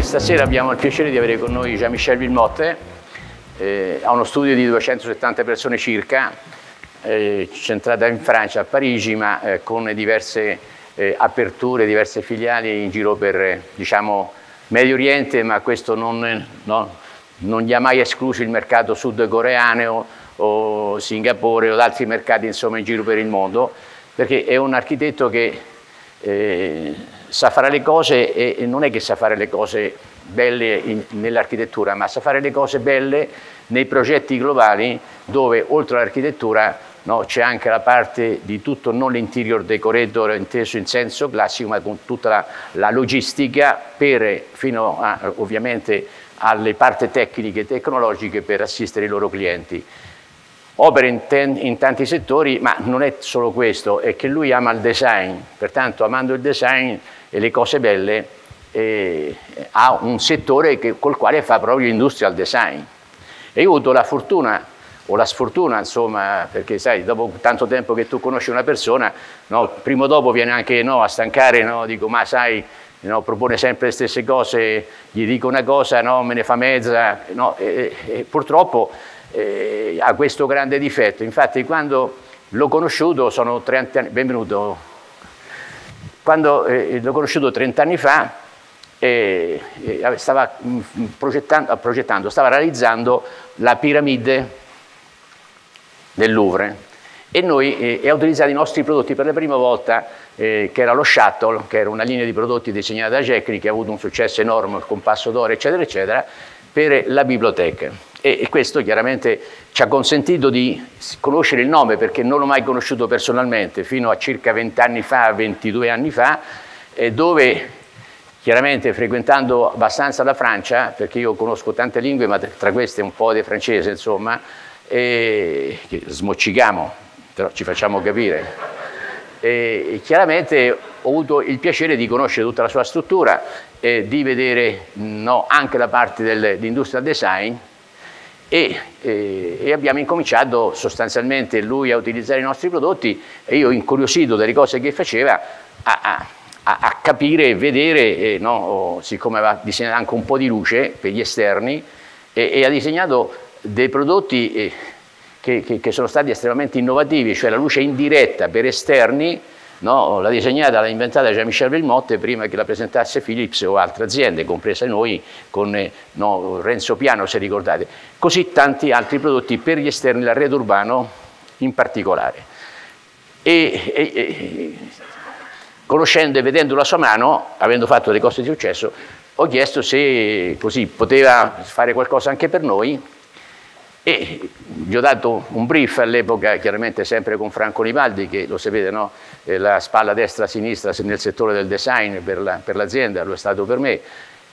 Questa sera abbiamo il piacere di avere con noi Jean-Michel Wilmotte, ha uno studio di 270 persone circa, centrata in Francia, a Parigi, ma con diverse aperture, diverse filiali in giro per, diciamo, Medio Oriente, ma questo non gli ha mai escluso il mercato sudcoreano o Singapore o altri mercati, insomma, in giro per il mondo, perché è un architetto che sa fare le cose e non è che sa fare le cose belle nell'architettura, ma sa fare le cose belle nei progetti globali dove, oltre all'architettura, no, c'è anche la parte di tutto, non l'interior decorator inteso in senso classico, ma con tutta la logistica, fino a, ovviamente, alle parti tecniche e tecnologiche per assistere i loro clienti. Opera in tanti settori, ma non è solo questo, è che lui ama il design, pertanto amando il design e le cose belle ha un settore col quale fa proprio industrial design. E io ho avuto la fortuna, o la sfortuna, insomma, perché sai, dopo tanto tempo che tu conosci una persona, no, prima o dopo viene anche a stancare, no, dico, ma sai, no, propone sempre le stesse cose, gli dico una cosa, no, me ne fa mezza, no, e purtroppo ha questo grande difetto. Infatti quando l'ho conosciuto, sono 30 anni, benvenuto, quando l'ho conosciuto 30 anni fa, stava realizzando la piramide del Louvre, e noi ha utilizzato i nostri prodotti per la prima volta, che era lo Shuttle, che era una linea di prodotti disegnata da Jacqueline, che ha avuto un successo enorme, il compasso d'oro, eccetera, eccetera, per la biblioteca. E questo chiaramente ci ha consentito di conoscere il nome, perché non l'ho mai conosciuto personalmente, fino a circa 20 anni fa, 22 anni fa, dove chiaramente, frequentando abbastanza la Francia, perché io conosco tante lingue, ma tra queste un po' di francese, insomma, che smoccicamo, però ci facciamo capire. E chiaramente ho avuto il piacere di conoscere tutta la sua struttura, di vedere, no, anche la parte di industrial design, e abbiamo incominciato sostanzialmente lui a utilizzare i nostri prodotti, e io, incuriosito dalle cose che faceva, a capire e vedere, no, siccome aveva disegnato anche un po' di luce per gli esterni, e ha disegnato dei prodotti che sono stati estremamente innovativi, cioè la luce indiretta per esterni, no, l'ha disegnata, l'ha inventata Jean-Michel Wilmotte prima che la presentasse Philips o altre aziende, compresa noi, con, no, Renzo Piano, se ricordate, così tanti altri prodotti per gli esterni, l'arredo urbano in particolare. E conoscendo e vedendo la sua mano, avendo fatto delle cose di successo, ho chiesto se così poteva fare qualcosa anche per noi, e gli ho dato un brief all'epoca, chiaramente sempre con Franco Nibaldi, che lo sapete, no? La spalla destra-sinistra nel settore del design per l'azienda, lo è stato per me,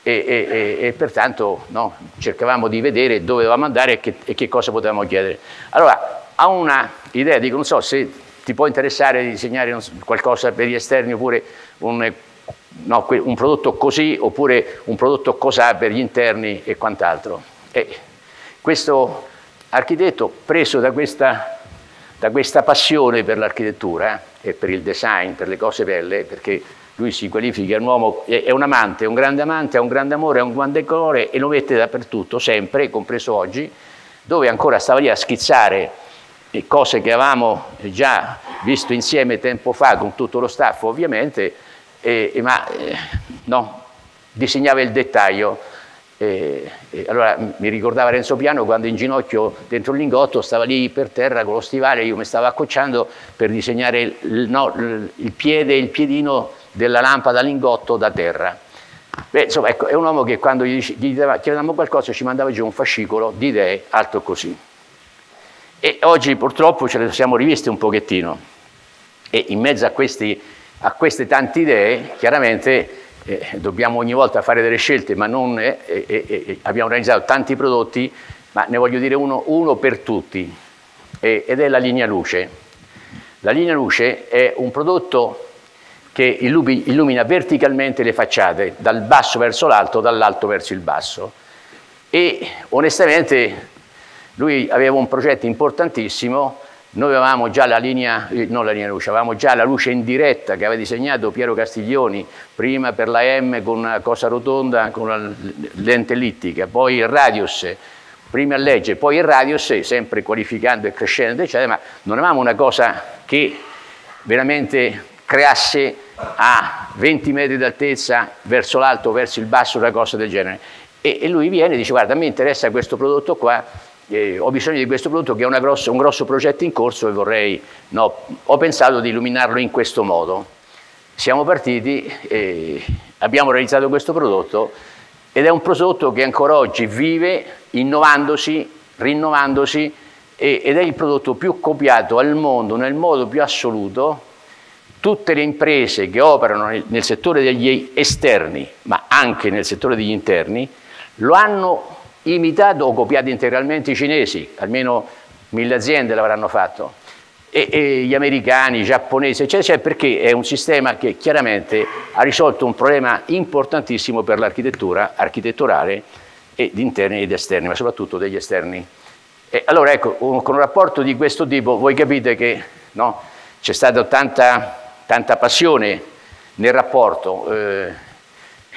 e pertanto, no, cercavamo di vedere dove dovevamo andare e che cosa potevamo chiedere. Allora, ha un'idea, dico, non so se ti può interessare di disegnare qualcosa per gli esterni, oppure un prodotto così, oppure un prodotto cos'ha per gli interni e quant'altro. Questo architetto, preso da questa passione per l'architettura e per il design, per le cose belle, perché lui si qualifica, un uomo, è un amante, è un grande amante, ha un grande amore, ha un grande colore, e lo mette dappertutto, sempre, compreso oggi, dove ancora stava lì a schizzare cose che avevamo già visto insieme tempo fa con tutto lo staff, ovviamente, ma disegnava il dettaglio. Allora mi ricordava Renzo Piano, quando in ginocchio dentro il lingotto stava lì per terra con lo stivale, io mi stavo accocciando per disegnare il piede, il piedino della lampada lingotto da terra. Beh, insomma, ecco, è un uomo che quando gli chiedevamo qualcosa ci mandava giù un fascicolo di idee alto così, e oggi purtroppo ce le siamo riviste un pochettino, e in mezzo a queste tante idee, chiaramente, dobbiamo ogni volta fare delle scelte, ma non abbiamo realizzato tanti prodotti, ma ne voglio dire uno per tutti, ed è la linea luce. La linea luce è un prodotto che illumina verticalmente le facciate, dal basso verso l'alto, dall'alto verso il basso, e onestamente lui aveva un progetto importantissimo Noi avevamo già la linea, non la linea luce, avevamo già la luce indiretta che aveva disegnato Piero Castiglioni, prima per la M con una cosa rotonda, con una lente ellittica, poi il radius, prima a legge, poi il radius, sempre qualificando e crescendo, eccetera, ma non avevamo una cosa che veramente creasse a 20 metri d'altezza verso l'alto, verso il basso, una cosa del genere. E lui viene e dice: guarda, a me interessa questo prodotto qua, ho bisogno di questo prodotto che è un grosso progetto in corso e vorrei, no, ho pensato di illuminarlo in questo modo. Siamo partiti, abbiamo realizzato questo prodotto ed è un prodotto che ancora oggi vive innovandosi, rinnovandosi ed è il prodotto più copiato al mondo nel modo più assoluto. Tutte le imprese che operano nel settore degli esterni, ma anche nel settore degli interni, lo hanno imitato o copiato integralmente i cinesi, almeno 1000 aziende l'avranno fatto, e gli americani, i giapponesi, eccetera, perché è un sistema che chiaramente ha risolto un problema importantissimo per l'architettura architetturale e di interni ed esterni, ma soprattutto degli esterni. E allora ecco, con un rapporto di questo tipo voi capite che, no, c'è stata tanta passione nel rapporto.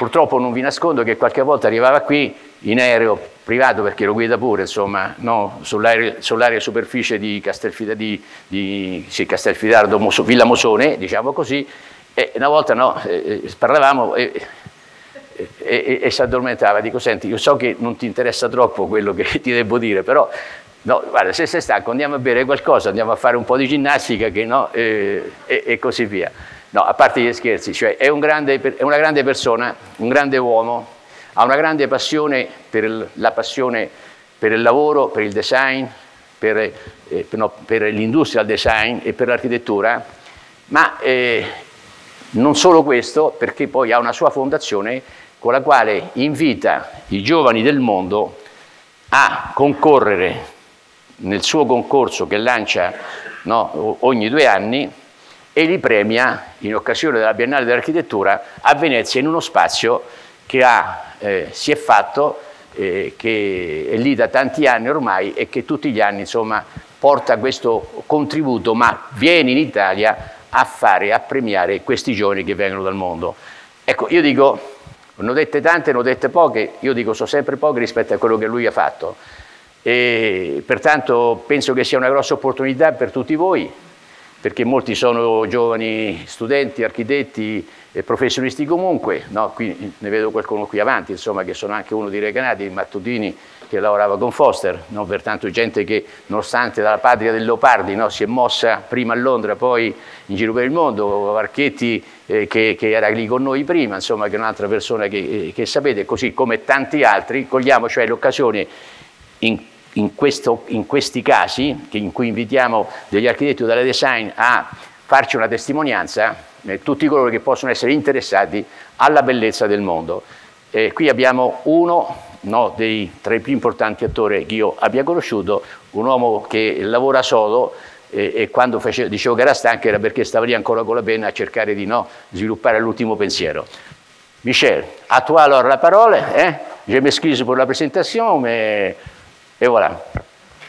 Purtroppo non vi nascondo che qualche volta arrivava qui in aereo privato, perché lo guida pure, insomma, no? Sull'area superficie di Castelfidardo, Villa Mosone, diciamo così, e una volta, no, parlavamo e si addormentava. Dico: senti, io so che non ti interessa troppo quello che ti devo dire, però, no, guarda, se sei stanco andiamo a bere qualcosa, andiamo a fare un po' di ginnastica, che, no, e così via. No, a parte gli scherzi, cioè è una grande persona, un grande uomo, ha una grande passione per il lavoro, per il design, per l'industrial design e per l'architettura, ma non solo questo, perché poi ha una sua fondazione con la quale invita i giovani del mondo a concorrere nel suo concorso che lancia, no, ogni 2 anni, e li premia in occasione della Biennale dell'Architettura a Venezia in uno spazio che si è fatto, che è lì da tanti anni ormai e che tutti gli anni, insomma, porta questo contributo, ma viene in Italia a premiare questi giovani che vengono dal mondo. Ecco, io dico, ne ho dette tante, ne ho dette poche, io dico sono sempre poche rispetto a quello che lui ha fatto, e pertanto penso che sia una grossa opportunità per tutti voi, perché molti sono giovani studenti, architetti e professionisti comunque, no? Qui ne vedo qualcuno qui avanti, insomma, che sono anche uno di Recanati, Mattutini, che lavorava con Foster, no? Pertanto gente che, nonostante dalla patria del Leopardi, no, si è mossa prima a Londra, poi in giro per il mondo, Varchetti, che era lì con noi prima, insomma, che è un'altra persona che sapete, così come tanti altri, cogliamo cioè l'occasione in questi casi, in cui invitiamo degli architetti o della design a farci una testimonianza, tutti coloro che possono essere interessati alla bellezza del mondo. Qui abbiamo uno, no, tra i più importanti attori che io abbia conosciuto, un uomo che lavora solo, e quando dicevo che era stanco era perché stava lì ancora con la penna a cercare di, no, sviluppare l'ultimo pensiero. Michel, a toi allora la parola, je m'excuse per la presentazione. E voilà,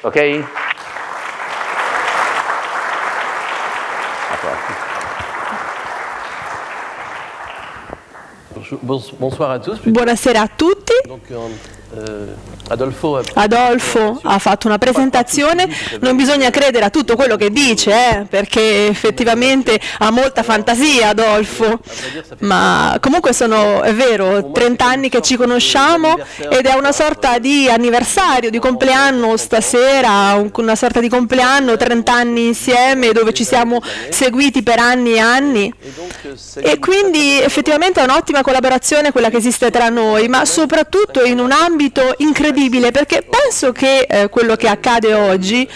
ok? Buonasera a tutti. Adolfo ha fatto una presentazione, non bisogna credere a tutto quello che dice, perché effettivamente ha molta fantasia Adolfo, ma comunque è vero, 30 anni che ci conosciamo ed è una sorta di anniversario, di compleanno stasera, una sorta di compleanno, 30 anni insieme dove ci siamo seguiti per anni e anni, e quindi effettivamente è un'ottima collaborazione quella che esiste tra noi, ma soprattutto in un ambito incredibile, perché penso che quello che accade oggi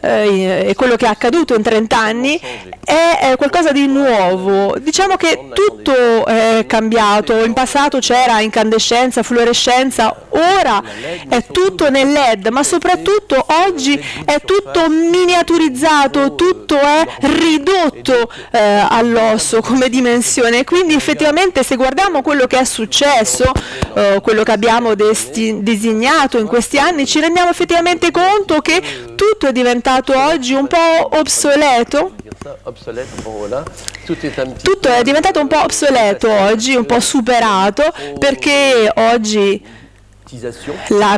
e quello che è accaduto in 30 anni è qualcosa di nuovo. Diciamo che tutto è cambiato, in passato c'era incandescenza, fluorescenza, ora è tutto nel LED, ma soprattutto oggi è tutto miniaturizzato, tutto è ridotto all'osso come dimensione, quindi effettivamente se guardiamo quello che è successo, quello che abbiamo destinato disegnato in questi anni, ci rendiamo effettivamente conto che tutto è diventato oggi un po' obsoleto? Tutto è diventato un po' obsoleto oggi, un po' superato, perché oggi la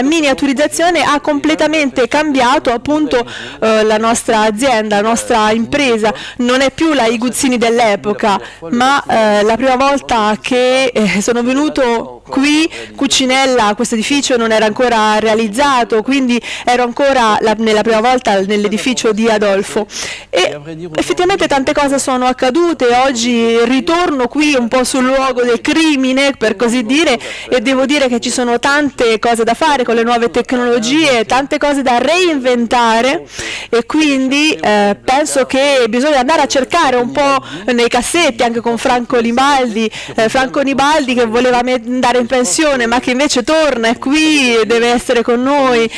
miniaturizzazione ha completamente cambiato appunto la nostra azienda, la nostra impresa. Non è più la iGuzzini dell'epoca, ma la prima volta che sono venuto qui, Cucinella, questo edificio non era ancora realizzato, quindi ero ancora nella prima volta nell'edificio di Adolfo. E effettivamente tante cose sono accadute. Oggi ritorno qui un po' sul luogo del crimine, per così dire, e devo dire che ci sono tante cose da fare con le nuove tecnologie, tante cose da reinventare, e quindi penso che bisogna andare a cercare un po' nei cassetti, anche con Franco Libaldi, Franco Nibaldi, che voleva andare in pensione ma che invece torna e qui deve essere con noi,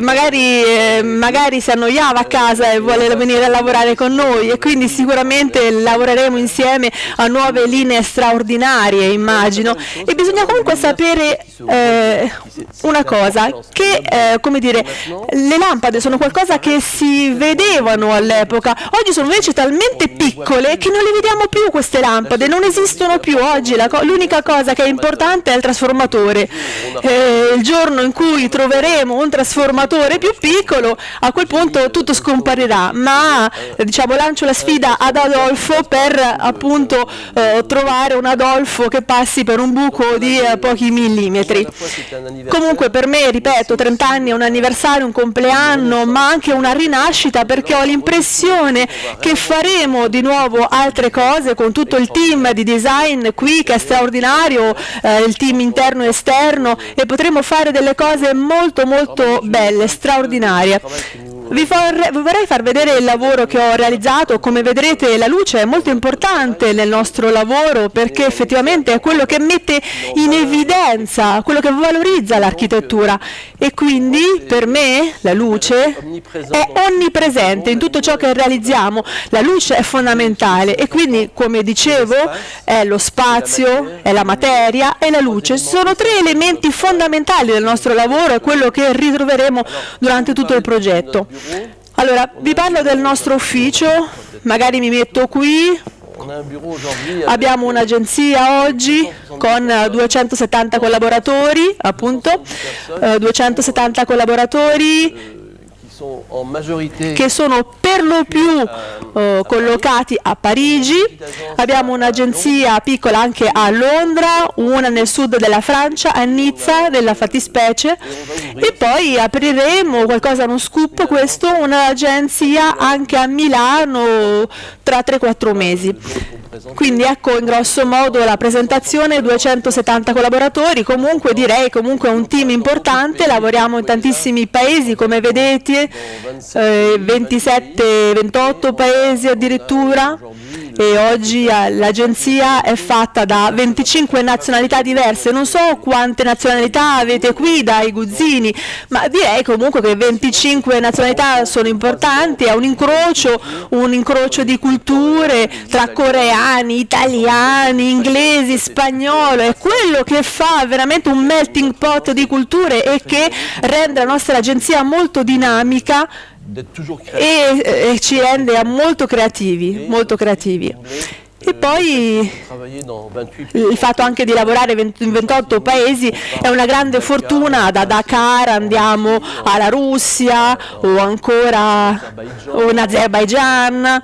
magari si annoiava a casa e vuole venire a lavorare con noi, e quindi sicuramente lavoreremo insieme a nuove linee straordinarie, immagino. E bisogna comunque sapere una cosa, che come dire, le lampade sono qualcosa che si vedevano all'epoca, oggi sono invece talmente piccole che non le vediamo più, queste lampade non esistono più oggi. L'unica cosa che è importante è il trasformatore. Il giorno in cui troveremo un trasformatore più piccolo, a quel punto tutto scomparirà, ma diciamo lancio la sfida ad Adolfo per appunto trovare un Adolfo che passi per un buco di pochi millimetri. Comunque per me, ripeto, 30 anni è un anniversario, un compleanno, ma anche una rinascita, perché ho l'impressione che faremo di nuovo altre cose con tutto il team di design qui, che è straordinario, il team interno e esterno, e potremo fare delle cose molto molto belle, straordinarie. Vi vorrei far vedere il lavoro che ho realizzato. Come vedrete, la luce è molto importante nel nostro lavoro, perché effettivamente è quello che mette in evidenza, quello che valorizza l'architettura, e quindi per me la luce è onnipresente in tutto ciò che realizziamo. La luce è fondamentale, e quindi, come dicevo, è lo spazio, è la materia e la luce. Sono tre elementi fondamentali del nostro lavoro, e quello che ritroveremo durante tutto il progetto. Allora, vi parlo del nostro ufficio, magari mi metto qui. Abbiamo un'agenzia oggi con 270 collaboratori, appunto, 270 collaboratori che sono per lo più collocati a Parigi. Abbiamo un'agenzia piccola anche a Londra, una nel sud della Francia, a Nizza nella fattispecie, e poi apriremo qualcosa, uno scoop questo, un'agenzia anche a Milano tra 3-4 mesi. Quindi ecco in grosso modo la presentazione, 270 collaboratori, comunque direi comunque un team importante, lavoriamo in tantissimi paesi, come vedete, 27-28 paesi addirittura, e oggi l'agenzia è fatta da 25 nazionalità diverse. Non so quante nazionalità avete qui da iGuzzini, ma direi comunque che 25 nazionalità sono importanti, è un incrocio di culture tra coreani, italiani, inglesi, spagnolo, è quello che fa veramente un melting pot di culture e che rende la nostra agenzia molto dinamica e ci rende molto creativi, molto creativi. E poi il fatto anche di lavorare in 28 paesi è una grande fortuna. Da Dakar andiamo alla Russia, o ancora in Azerbaigian,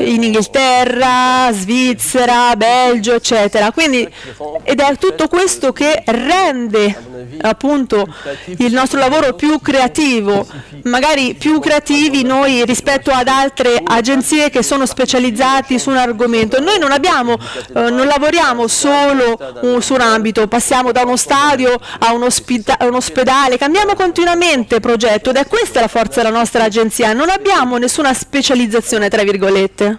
in Inghilterra, Svizzera, Belgio, eccetera. Quindi, ed è tutto questo che rende appunto il nostro lavoro più creativo, magari più creativi noi rispetto ad altre agenzie che sono specializzate su un argomento. Noi non lavoriamo solo su un ambito, passiamo da uno stadio a un ospedale, cambiamo continuamente progetto, ed è questa la forza della nostra agenzia, non abbiamo nessuna specializzazione tra virgolette.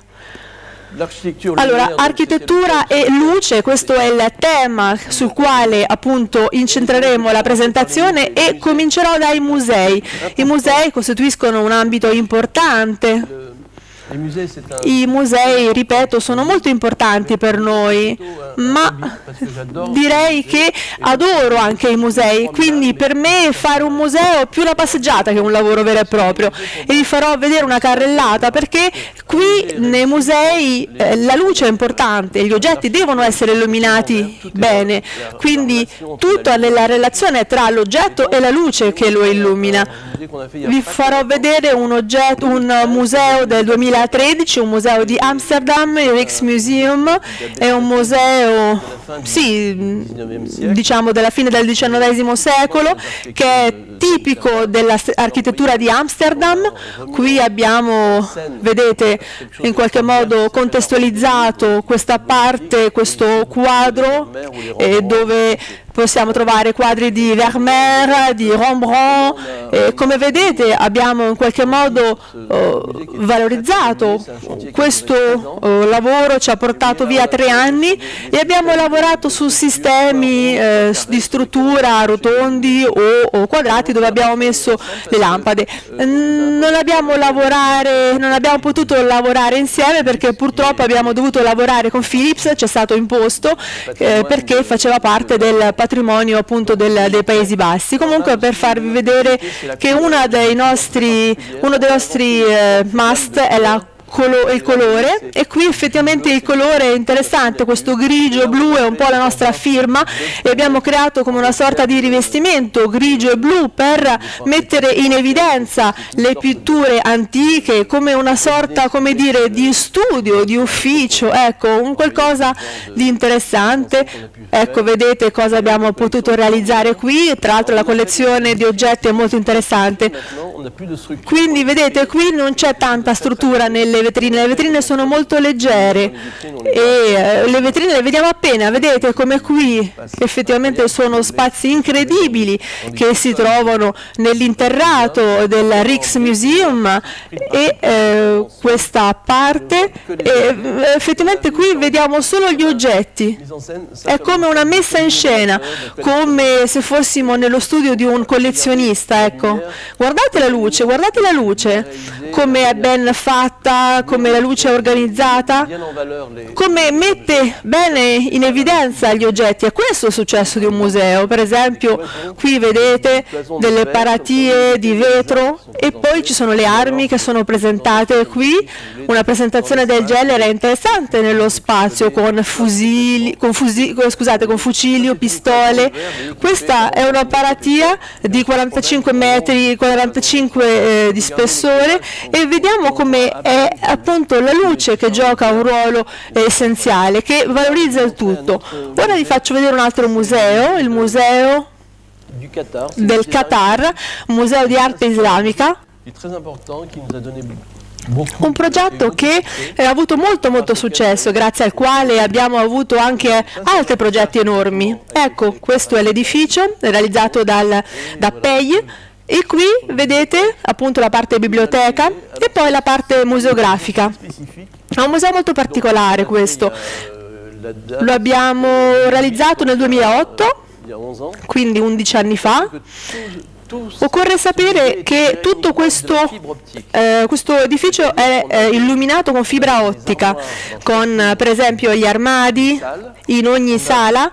Allora, architettura e luce, questo è il tema sul quale appunto incentreremo la presentazione, e comincerò dai musei. I musei costituiscono un ambito importante I musei, ripeto, sono molto importanti per noi, ma direi che adoro anche i musei, quindi per me fare un museo è più una passeggiata che un lavoro vero e proprio, e vi farò vedere una carrellata, perché qui nei musei la luce è importante, gli oggetti devono essere illuminati bene, quindi tutto è nella relazione tra l'oggetto e la luce che lo illumina. Vi farò vedere un museo del 2013, un museo di Amsterdam, il Rijksmuseum, è un museo, sì, diciamo della fine del XIX secolo, che è tipico dell'architettura di Amsterdam. Qui abbiamo, vedete, in qualche modo contestualizzato questa parte, questo quadro, dove possiamo trovare quadri di Vermeer, di Rembrandt, e come vedete abbiamo in qualche modo valorizzato questo lavoro, ci ha portato via 3 anni e abbiamo lavorato su sistemi di struttura rotondi o quadrati dove abbiamo messo le lampade. Non abbiamo potuto lavorare insieme perché purtroppo abbiamo dovuto lavorare con Philips, ci è stato imposto perché faceva parte del patrimonio appunto dei Paesi Bassi. Comunque, per farvi vedere che uno dei nostri must è il colore, e qui effettivamente il colore è interessante, questo grigio blu è un po' la nostra firma e abbiamo creato come una sorta di rivestimento grigio e blu per mettere in evidenza le pitture antiche come una sorta, come dire, di studio, di ufficio, ecco, un qualcosa di interessante. Ecco, vedete cosa abbiamo potuto realizzare qui, tra l'altro la collezione di oggetti è molto interessante, quindi vedete qui non c'è tanta struttura nelle vetrine, le vetrine sono molto leggere e le vetrine le vediamo appena, vedete come qui effettivamente sono spazi incredibili che si trovano nell'interrato del Rijksmuseum e questa parte, e effettivamente qui vediamo solo gli oggetti, è come una messa in scena, come se fossimo nello studio di un collezionista, ecco. Guardate la luce, guardate la luce come è ben fatta, come la luce è organizzata, come mette bene in evidenza gli oggetti. E questo è il successo di un museo. Per esempio qui vedete delle paratie di vetro e poi ci sono le armi che sono presentate qui, una presentazione del genere è interessante nello spazio con fucili o pistole. Questa è una paratia di 45 metri, 45 di spessore, e vediamo come è appunto la luce che gioca un ruolo essenziale, che valorizza il tutto. Ora vi faccio vedere un altro museo, il Museo del Qatar, museo di arte islamica. Un progetto che ha avuto molto successo, grazie al quale abbiamo avuto anche altri progetti enormi. Ecco, questo è l'edificio realizzato da Pei. E qui vedete appunto la parte biblioteca e poi la parte museografica. È un museo molto particolare questo, lo abbiamo realizzato nel 2008, quindi 11 anni fa. Occorre sapere che tutto questo edificio è illuminato con fibra ottica, con per esempio gli armadi in ogni sala.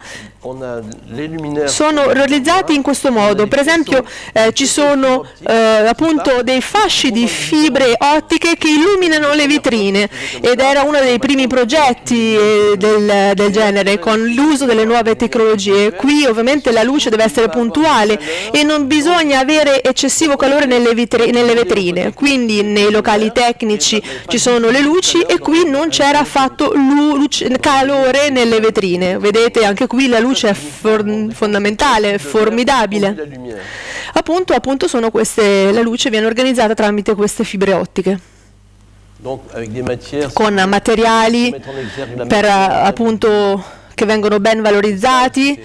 Sono realizzati in questo modo, per esempio ci sono appunto dei fasci di fibre ottiche che illuminano le vetrine, ed era uno dei primi progetti del genere con l'uso delle nuove tecnologie. Qui ovviamente la luce deve essere puntuale e non bisogna avere eccessivo calore nelle vetrine, quindi nei locali tecnici ci sono le luci e qui non c'era affatto calore nelle vetrine. Vedete anche qui la luce è fondamentale, formidabile. Appunto sono queste, la luce viene organizzata tramite queste fibre ottiche, con materiali per, appunto, che vengono ben valorizzati.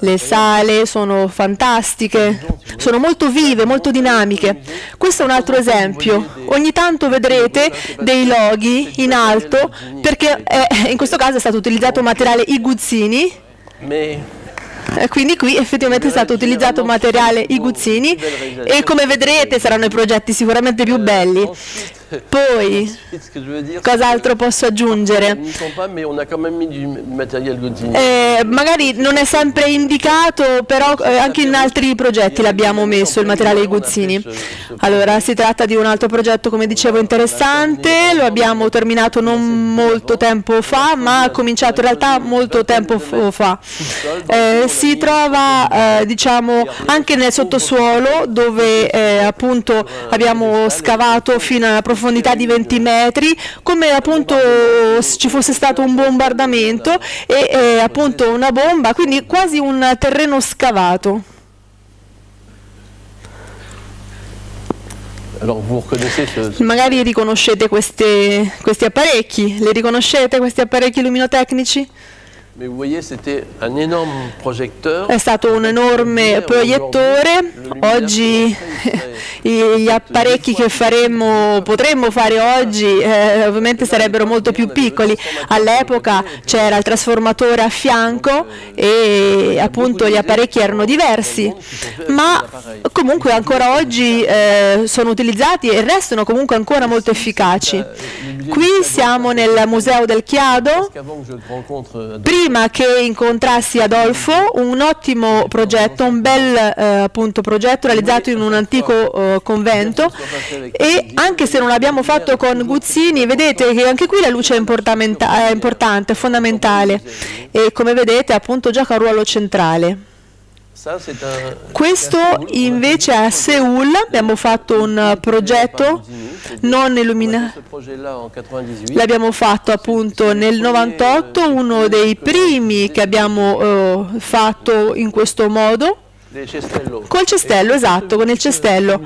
Le sale sono fantastiche, sono molto vive, molto dinamiche. Questo è un altro esempio. Ogni tanto vedrete dei loghi in alto, perché in questo caso è stato utilizzato materiale iGuzzini. Quindi qui effettivamente è stato utilizzato materiale iGuzzini e, come vedrete, saranno i progetti sicuramente più belli. Poi, cos'altro posso aggiungere? Magari non è sempre indicato, però anche in altri progetti l'abbiamo messo il materiale Guzzini. Allora, si tratta di un altro progetto, come dicevo, interessante, lo abbiamo terminato non molto tempo fa, ma ha cominciato in realtà molto tempo fa. Si trova, diciamo, anche nel sottosuolo, dove appunto abbiamo scavato fino a una profondità di 20 metri, come appunto ci fosse stato un bombardamento e appunto una bomba, quindi quasi un terreno scavato. Magari riconoscete questi apparecchi, li riconoscete questi apparecchi luminotecnici? È stato un enorme proiettore. Oggi gli apparecchi che potremmo fare oggi ovviamente sarebbero molto più piccoli. All'epoca c'era il trasformatore a fianco e appunto gli apparecchi erano diversi, ma comunque ancora oggi sono utilizzati e restano comunque ancora molto efficaci. Qui siamo nel Museo del Chiado. Prima che incontrassi Adolfo, un ottimo progetto, un bel appunto progetto realizzato in un antico convento, e anche se non l'abbiamo fatto con Guzzini, vedete che anche qui la luce è importante, è fondamentale, e come vedete appunto gioca un ruolo centrale. Questo invece a Seoul abbiamo fatto un progetto non illuminato, l'abbiamo fatto appunto nel 98, uno dei primi che abbiamo fatto in questo modo. Col cestello, esatto, con il cestello.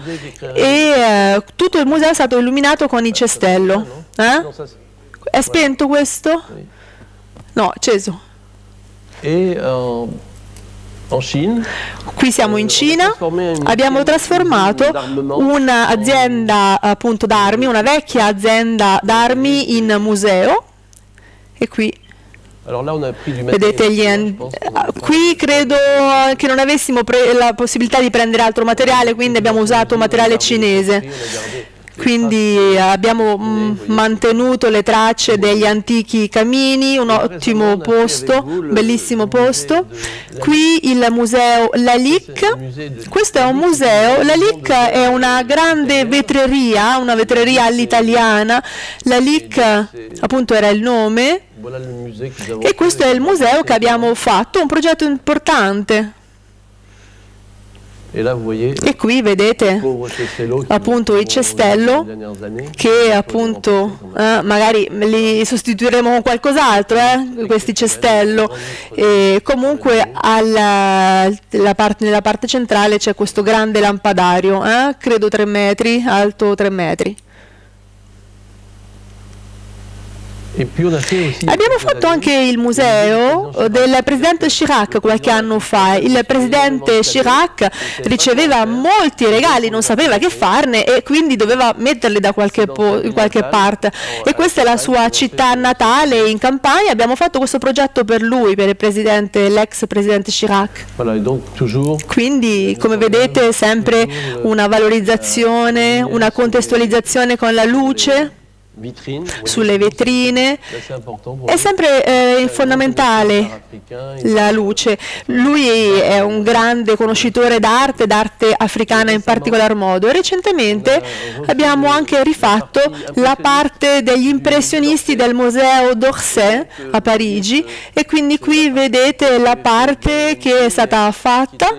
E tutto il museo è stato illuminato con il cestello. È spento questo? No, è acceso. Qui siamo in Cina, abbiamo trasformato un'azienda appunto d'armi, una vecchia azienda d'armi, in museo, e qui vedete qui credo che non avessimo la possibilità di prendere altro materiale, quindi abbiamo usato materiale cinese. Quindi abbiamo mantenuto le tracce degli antichi camini, un ottimo posto, bellissimo posto. Qui il museo Lalique, questo è un museo, Lalique è una grande vetreria, una vetreria all'italiana, Lalique appunto era il nome, e questo è il museo che abbiamo fatto, un progetto importante. E qui vedete appunto il cestello che appunto magari li sostituiremo con qualcos'altro, questi cestello, e comunque nella parte centrale c'è questo grande lampadario, credo 3 metri, alto 3 metri. Abbiamo fatto anche il museo del Presidente Chirac qualche anno fa. Il Presidente Chirac riceveva molti regali, non sapeva che farne e quindi doveva metterli da qualche parte, e questa è la sua città natale in Campania. Abbiamo fatto questo progetto per lui, per l'ex Presidente Chirac. Quindi, come vedete, sempre una valorizzazione, una contestualizzazione con la luce sulle vetrine. È sempre fondamentale la luce. Lui è un grande conoscitore d'arte africana in particolar modo. Recentemente abbiamo anche rifatto la parte degli impressionisti del Museo d'Orsay a Parigi, e quindi qui vedete la parte che è stata fatta.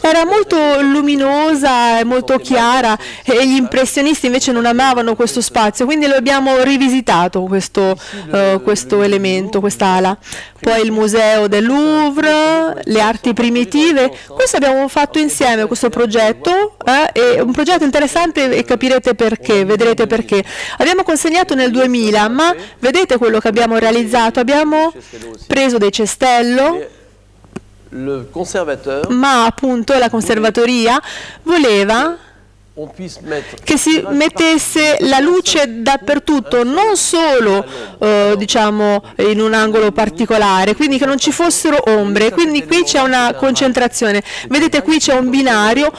Era molto luminosa e molto chiara, e gli impressionisti invece non amavano questo spazio, quindi lo abbiamo rivisitato questo elemento, quest'ala. Poi il museo del Louvre, le arti primitive, questo abbiamo fatto insieme, questo progetto, è un progetto interessante e capirete perché, vedrete perché. Abbiamo consegnato nel 2000, ma vedete quello che abbiamo realizzato, abbiamo preso dei cestello. Ma appunto la conservatoria voleva che si mettesse la luce dappertutto, non solo diciamo in un angolo particolare, quindi che non ci fossero ombre. Quindi qui c'è una concentrazione, vedete qui c'è un binario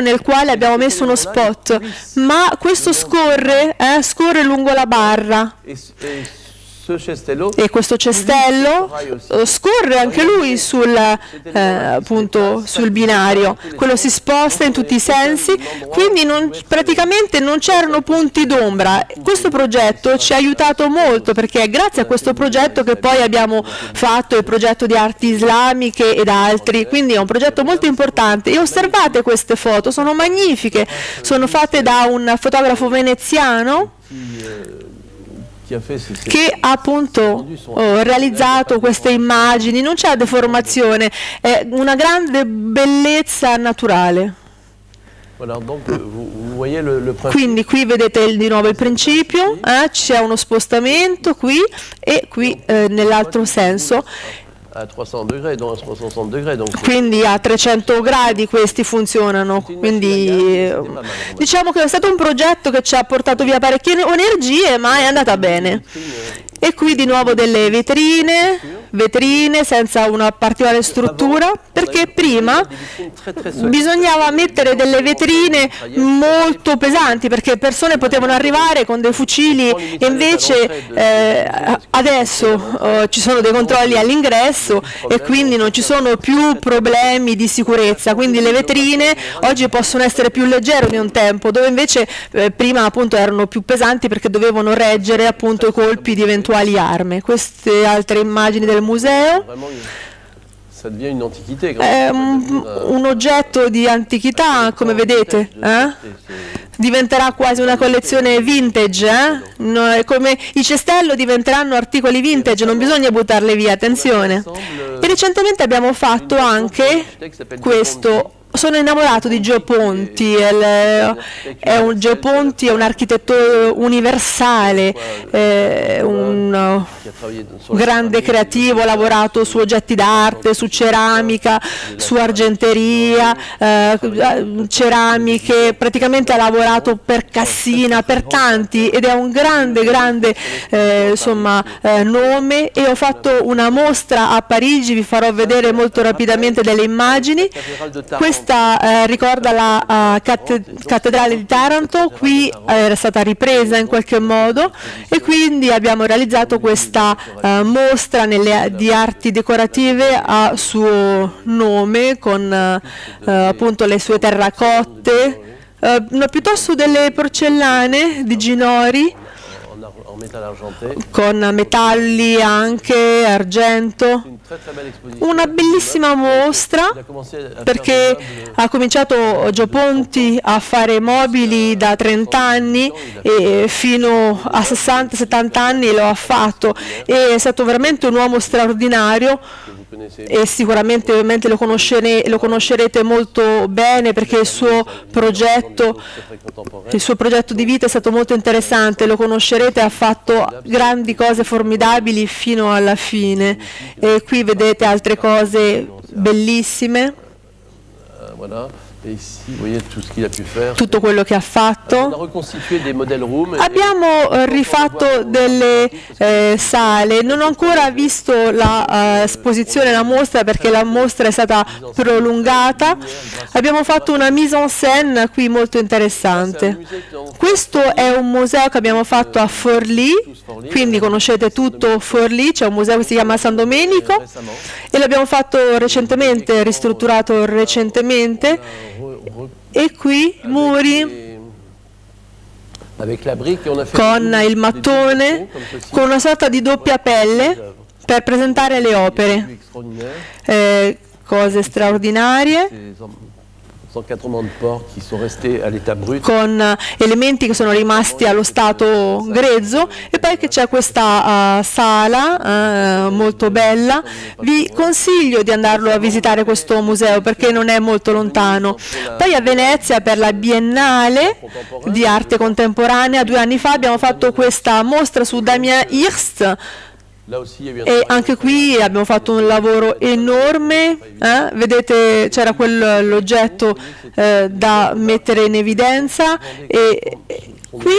nel quale abbiamo messo uno spot, ma questo scorre, scorre lungo la barra. E questo cestello scorre anche lui sul, appunto, sul binario, quello si sposta in tutti i sensi, quindi non, praticamente non c'erano punti d'ombra. Questo progetto ci ha aiutato molto, perché è grazie a questo progetto che poi abbiamo fatto il progetto di arti islamiche ed altri, quindi è un progetto molto importante. E osservate queste foto, sono magnifiche, sono fatte da un fotografo veneziano che ha appunto realizzato queste immagini, non c'è deformazione, è una grande bellezza naturale. Quindi qui vedete di nuovo il principio, c'è uno spostamento qui e qui nell'altro senso. Quindi a 360 gradi questi funzionano, quindi diciamo che è stato un progetto che ci ha portato via parecchie energie, ma è andata bene. E qui di nuovo delle vetrine senza una particolare struttura, perché prima bisognava mettere delle vetrine molto pesanti perché persone potevano arrivare con dei fucili, e invece adesso ci sono dei controlli all'ingresso e quindi non ci sono più problemi di sicurezza, quindi le vetrine oggi possono essere più leggere di un tempo, dove invece prima appunto erano più pesanti perché dovevano reggere appunto i colpi di eventuali armi. Queste altre immagini del museo, è un oggetto di antichità, come vedete, diventerà quasi una collezione vintage, no, è come i cestello diventeranno articoli vintage, non bisogna buttarli via, attenzione. E recentemente abbiamo fatto anche questo. Sono innamorato di Gio Ponti, Gio Ponti è un architetto universale, un grande creativo, ha lavorato su oggetti d'arte, su ceramica, su argenteria, ceramiche, praticamente ha lavorato per Cassina, per tanti, ed è un grande insomma, nome. E ho fatto una mostra a Parigi, vi farò vedere molto rapidamente delle immagini. Questa ricorda la cattedrale di Taranto, qui era stata ripresa in qualche modo, e quindi abbiamo realizzato questa mostra di arti decorative a suo nome, con appunto le sue terracotte, piuttosto delle porcellane di Ginori, con metalli anche, argento. Una bellissima mostra, perché ha cominciato Gio Ponti a fare mobili da 30 anni e fino a 60-70 anni lo ha fatto, e è stato veramente un uomo straordinario, e sicuramente ovviamente lo conoscerete molto bene, perché il suo progetto di vita è stato molto interessante, lo conoscerete, ha fatto grandi cose formidabili fino alla fine. E qui vedete altre cose bellissime, tutto quello che ha fatto. Abbiamo rifatto delle sale, non ho ancora visto l'esposizione, la mostra, perché la mostra è stata prolungata. Abbiamo fatto una mise en scène qui molto interessante. Questo è un museo che abbiamo fatto a Forlì, quindi conoscete tutto Forlì, c'è un museo che si chiama San Domenico, e l'abbiamo fatto recentemente, ristrutturato recentemente. E qui muri con il mattone, con una sorta di doppia pelle per presentare le opere, cose straordinarie, con elementi che sono rimasti allo stato grezzo. E poi che c'è questa sala molto bella, vi consiglio di andarlo a visitare questo museo perché non è molto lontano. Poi a Venezia, per la Biennale di arte contemporanea, 2 anni fa abbiamo fatto questa mostra su Damien Hirst, E anche qui abbiamo fatto un lavoro enorme, vedete c'era quell'oggetto da mettere in evidenza e qui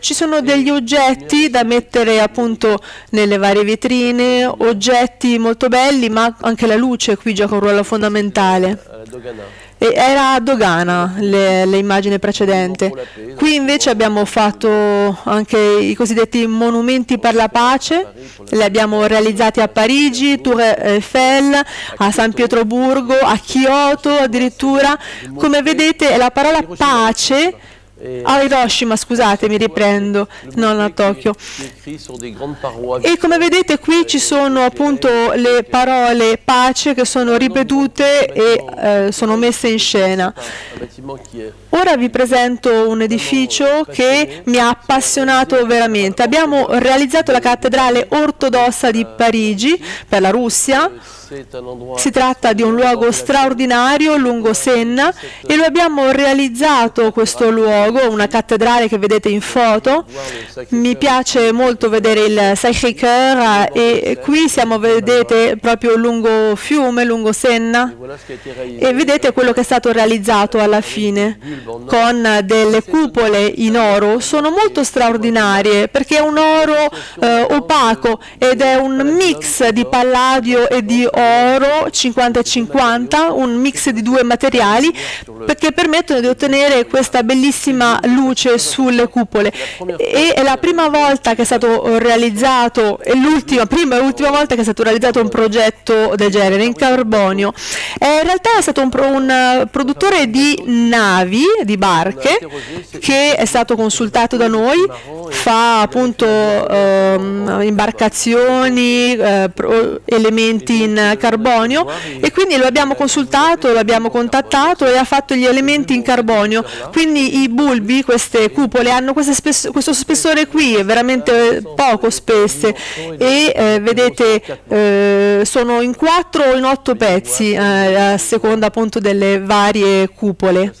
ci sono degli oggetti da mettere appunto nelle varie vetrine, oggetti molto belli, ma anche la luce qui gioca un ruolo fondamentale. Era a Dogana l'immagine precedente. Qui invece abbiamo fatto anche i cosiddetti monumenti per la pace, li abbiamo realizzati a Parigi, Tour Eiffel, a San Pietroburgo, a Kyoto addirittura. Come vedete la parola pace, a Hiroshima, scusate, mi riprendo, non a Tokyo. E come vedete qui ci sono appunto le parole pace che sono ripetute e sono messe in scena. Ora vi presento un edificio che mi ha appassionato veramente. Abbiamo realizzato la cattedrale ortodossa di Parigi per la Russia. Si tratta di un luogo straordinario lungo Senna e lo abbiamo realizzato questo luogo, una cattedrale che vedete in foto. Mi piace molto vedere il Sacré-Cœur e qui siamo, vedete, proprio lungo fiume, lungo Senna, e vedete quello che è stato realizzato alla fine con delle cupole in oro. Sono molto straordinarie perché è un oro opaco ed è un mix di palladio e di oro 50-50, un mix di due materiali perché permettono di ottenere questa bellissima luce sulle cupole. E è la prima volta che è stato realizzato, è l'ultima, prima e ultima volta che è stato realizzato un progetto del genere in carbonio. In realtà è stato un produttore di navi, di barche, che è stato consultato da noi, fa appunto imbarcazioni, elementi in carbonio, e quindi lo abbiamo consultato, lo abbiamo contattato e ha fatto gli elementi in carbonio. Quindi i bulbi, queste cupole, hanno questo spessore qui, è veramente poco spesse e vedete sono in 4 o in 8 pezzi a seconda appunto delle varie cupole.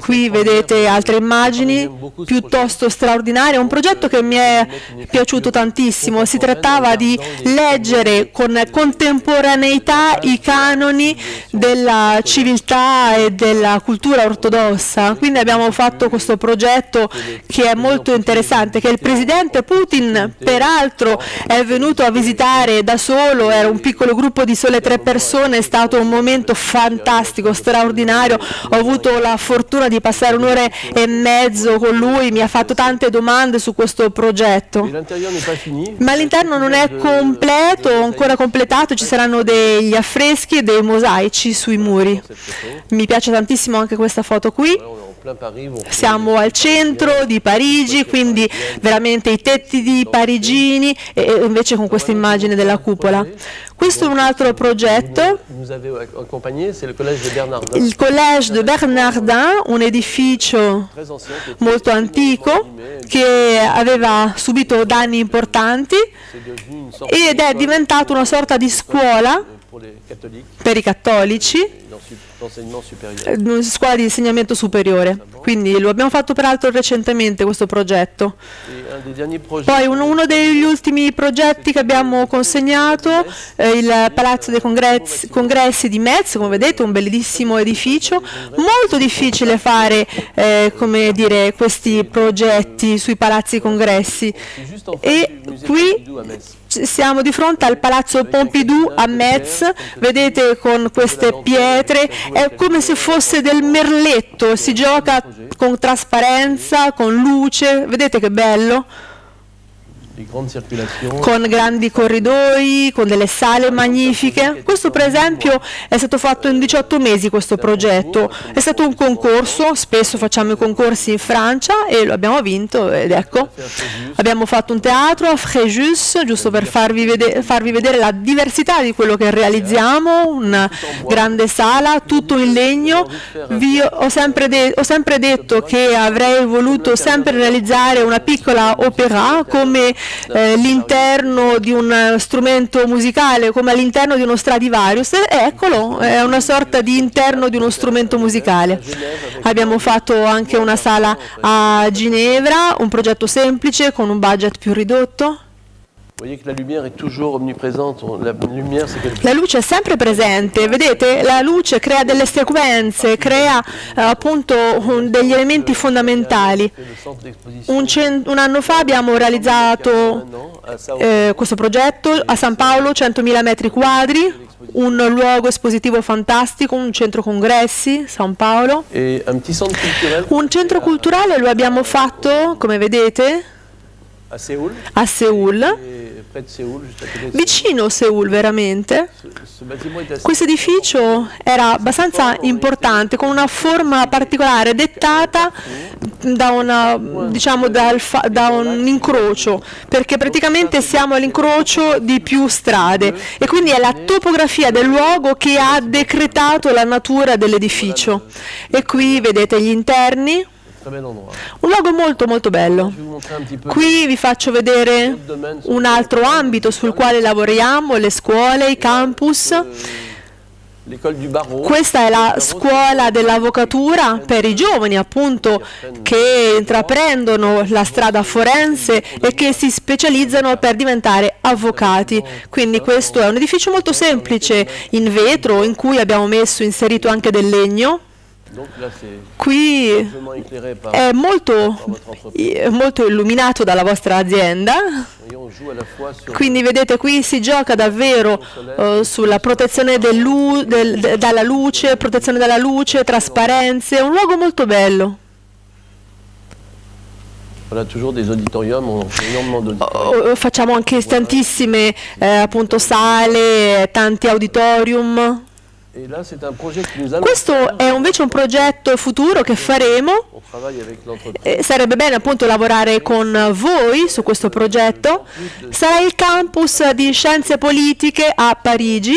Qui vedete altre immagini piuttosto straordinarie, un progetto che mi è piaciuto tantissimo. Si trattava di leggere con contemporaneità i canoni della civiltà e della cultura ortodossa. Quindi abbiamo fatto questo progetto che è molto interessante, che il presidente Putin peraltro è venuto a visitare da solo, era un piccolo gruppo di sole 3 persone, è stato un momento fantastico, straordinario. Ho avuto la fortuna di passare un'ora e mezzo con lui, mi ha fatto tante domande su questo progetto. Ma l'interno non è completo, ancora completato, ci saranno degli affreschi e dei mosaici sui muri. Mi piace tantissimo anche questa foto qui. Siamo al centro di Parigi, quindi veramente i tetti di parigini, e invece con questa immagine della cupola. Questo è un altro progetto, il Collège de Bernardin, un edificio molto antico che aveva subito danni importanti ed è diventato una sorta di scuola per i cattolici, scuola di insegnamento superiore. Quindi lo abbiamo fatto peraltro recentemente questo progetto. Poi uno degli ultimi progetti che abbiamo consegnato è il Palazzo dei Congressi di Metz, come vedete un bellissimo edificio. Molto difficile fare come dire, questi progetti sui palazzi congressi, e qui siamo di fronte al Palazzo Pompidou a Metz, vedete con queste pietre, è come se fosse del merletto, si gioca con trasparenza, con luce, vedete che bello, con grandi corridoi, con delle sale magnifiche. Questo per esempio è stato fatto in 18 mesi questo progetto, è stato un concorso, spesso facciamo i concorsi in Francia e lo abbiamo vinto, ed ecco, abbiamo fatto un teatro a Fréjus, giusto per farvi vedere la diversità di quello che realizziamo, una grande sala, tutto in legno. Ho sempre detto che avrei voluto sempre realizzare una piccola opera come l'interno di un strumento musicale, come all'interno di uno Stradivarius, eccolo, è una sorta di interno di uno strumento musicale. Abbiamo fatto anche una sala a Ginevra, un progetto semplice con un budget più ridotto. La luce è sempre presente, vedete? La luce crea delle sequenze, crea appunto degli elementi fondamentali. Un anno fa abbiamo realizzato questo progetto a San Paolo, 100.000 metri quadri, un luogo espositivo fantastico, un centro congressi, San Paolo. Un centro culturale lo abbiamo fatto, come vedete, a Seoul. Vicino Seoul, veramente. Questo edificio era abbastanza importante, con una forma particolare dettata da, un incrocio, perché praticamente siamo all'incrocio di più strade e quindi è la topografia del luogo che ha decretato la natura dell'edificio. E qui vedete gli interni. Un luogo molto molto bello. Qui vi faccio vedere un altro ambito sul quale lavoriamo, le scuole, i campus. Questa è la scuola dell'avvocatura per i giovani, appunto, che intraprendono la strada forense e che si specializzano per diventare avvocati. Quindi questo è un edificio molto semplice, in vetro, in cui abbiamo inserito anche del legno. Qui è molto illuminato dalla vostra azienda, quindi vedete qui si gioca davvero sulla protezione dalla luce, protezione dalla luce, trasparenze, è un luogo molto bello. Facciamo anche tantissime appunto sale, tanti auditorium. Questo è invece un progetto futuro che faremo, sarebbe bene appunto lavorare con voi su questo progetto, sarà il campus di scienze politiche a Parigi,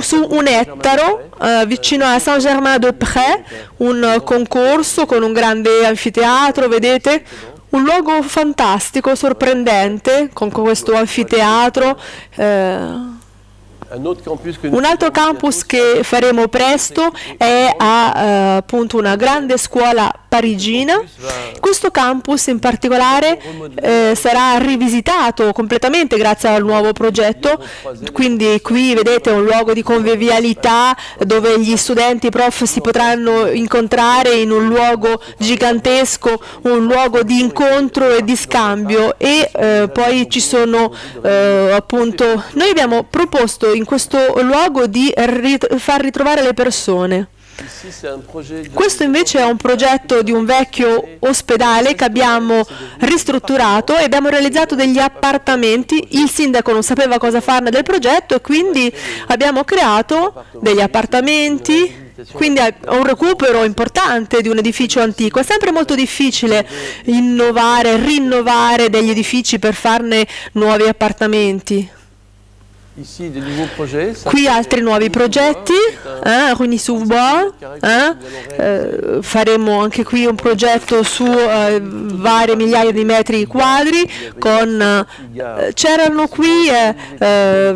su un ettaro vicino a Saint-Germain-des-Prés, un concorso con un grande anfiteatro, vedete? Un luogo fantastico, sorprendente, con questo anfiteatro. Un altro campus che faremo presto è a appunto una grande scuola parigina. Questo campus in particolare sarà rivisitato completamente grazie al nuovo progetto, quindi qui vedete un luogo di convivialità dove gli studenti e i prof si potranno incontrare in un luogo gigantesco, un luogo di incontro e di scambio e poi ci sono appunto, noi abbiamo proposto in questo luogo di far ritrovare le persone. Questo invece è un progetto di un vecchio ospedale che abbiamo ristrutturato e abbiamo realizzato degli appartamenti. Il sindaco non sapeva cosa farne del progetto e quindi abbiamo creato degli appartamenti. Quindi è un recupero importante di un edificio antico. È sempre molto difficile innovare, rinnovare degli edifici per farne nuovi appartamenti. Qui altri nuovi progetti, Rugny-sous-Bois, faremo anche qui un progetto su varie migliaia di metri quadri, c'erano qui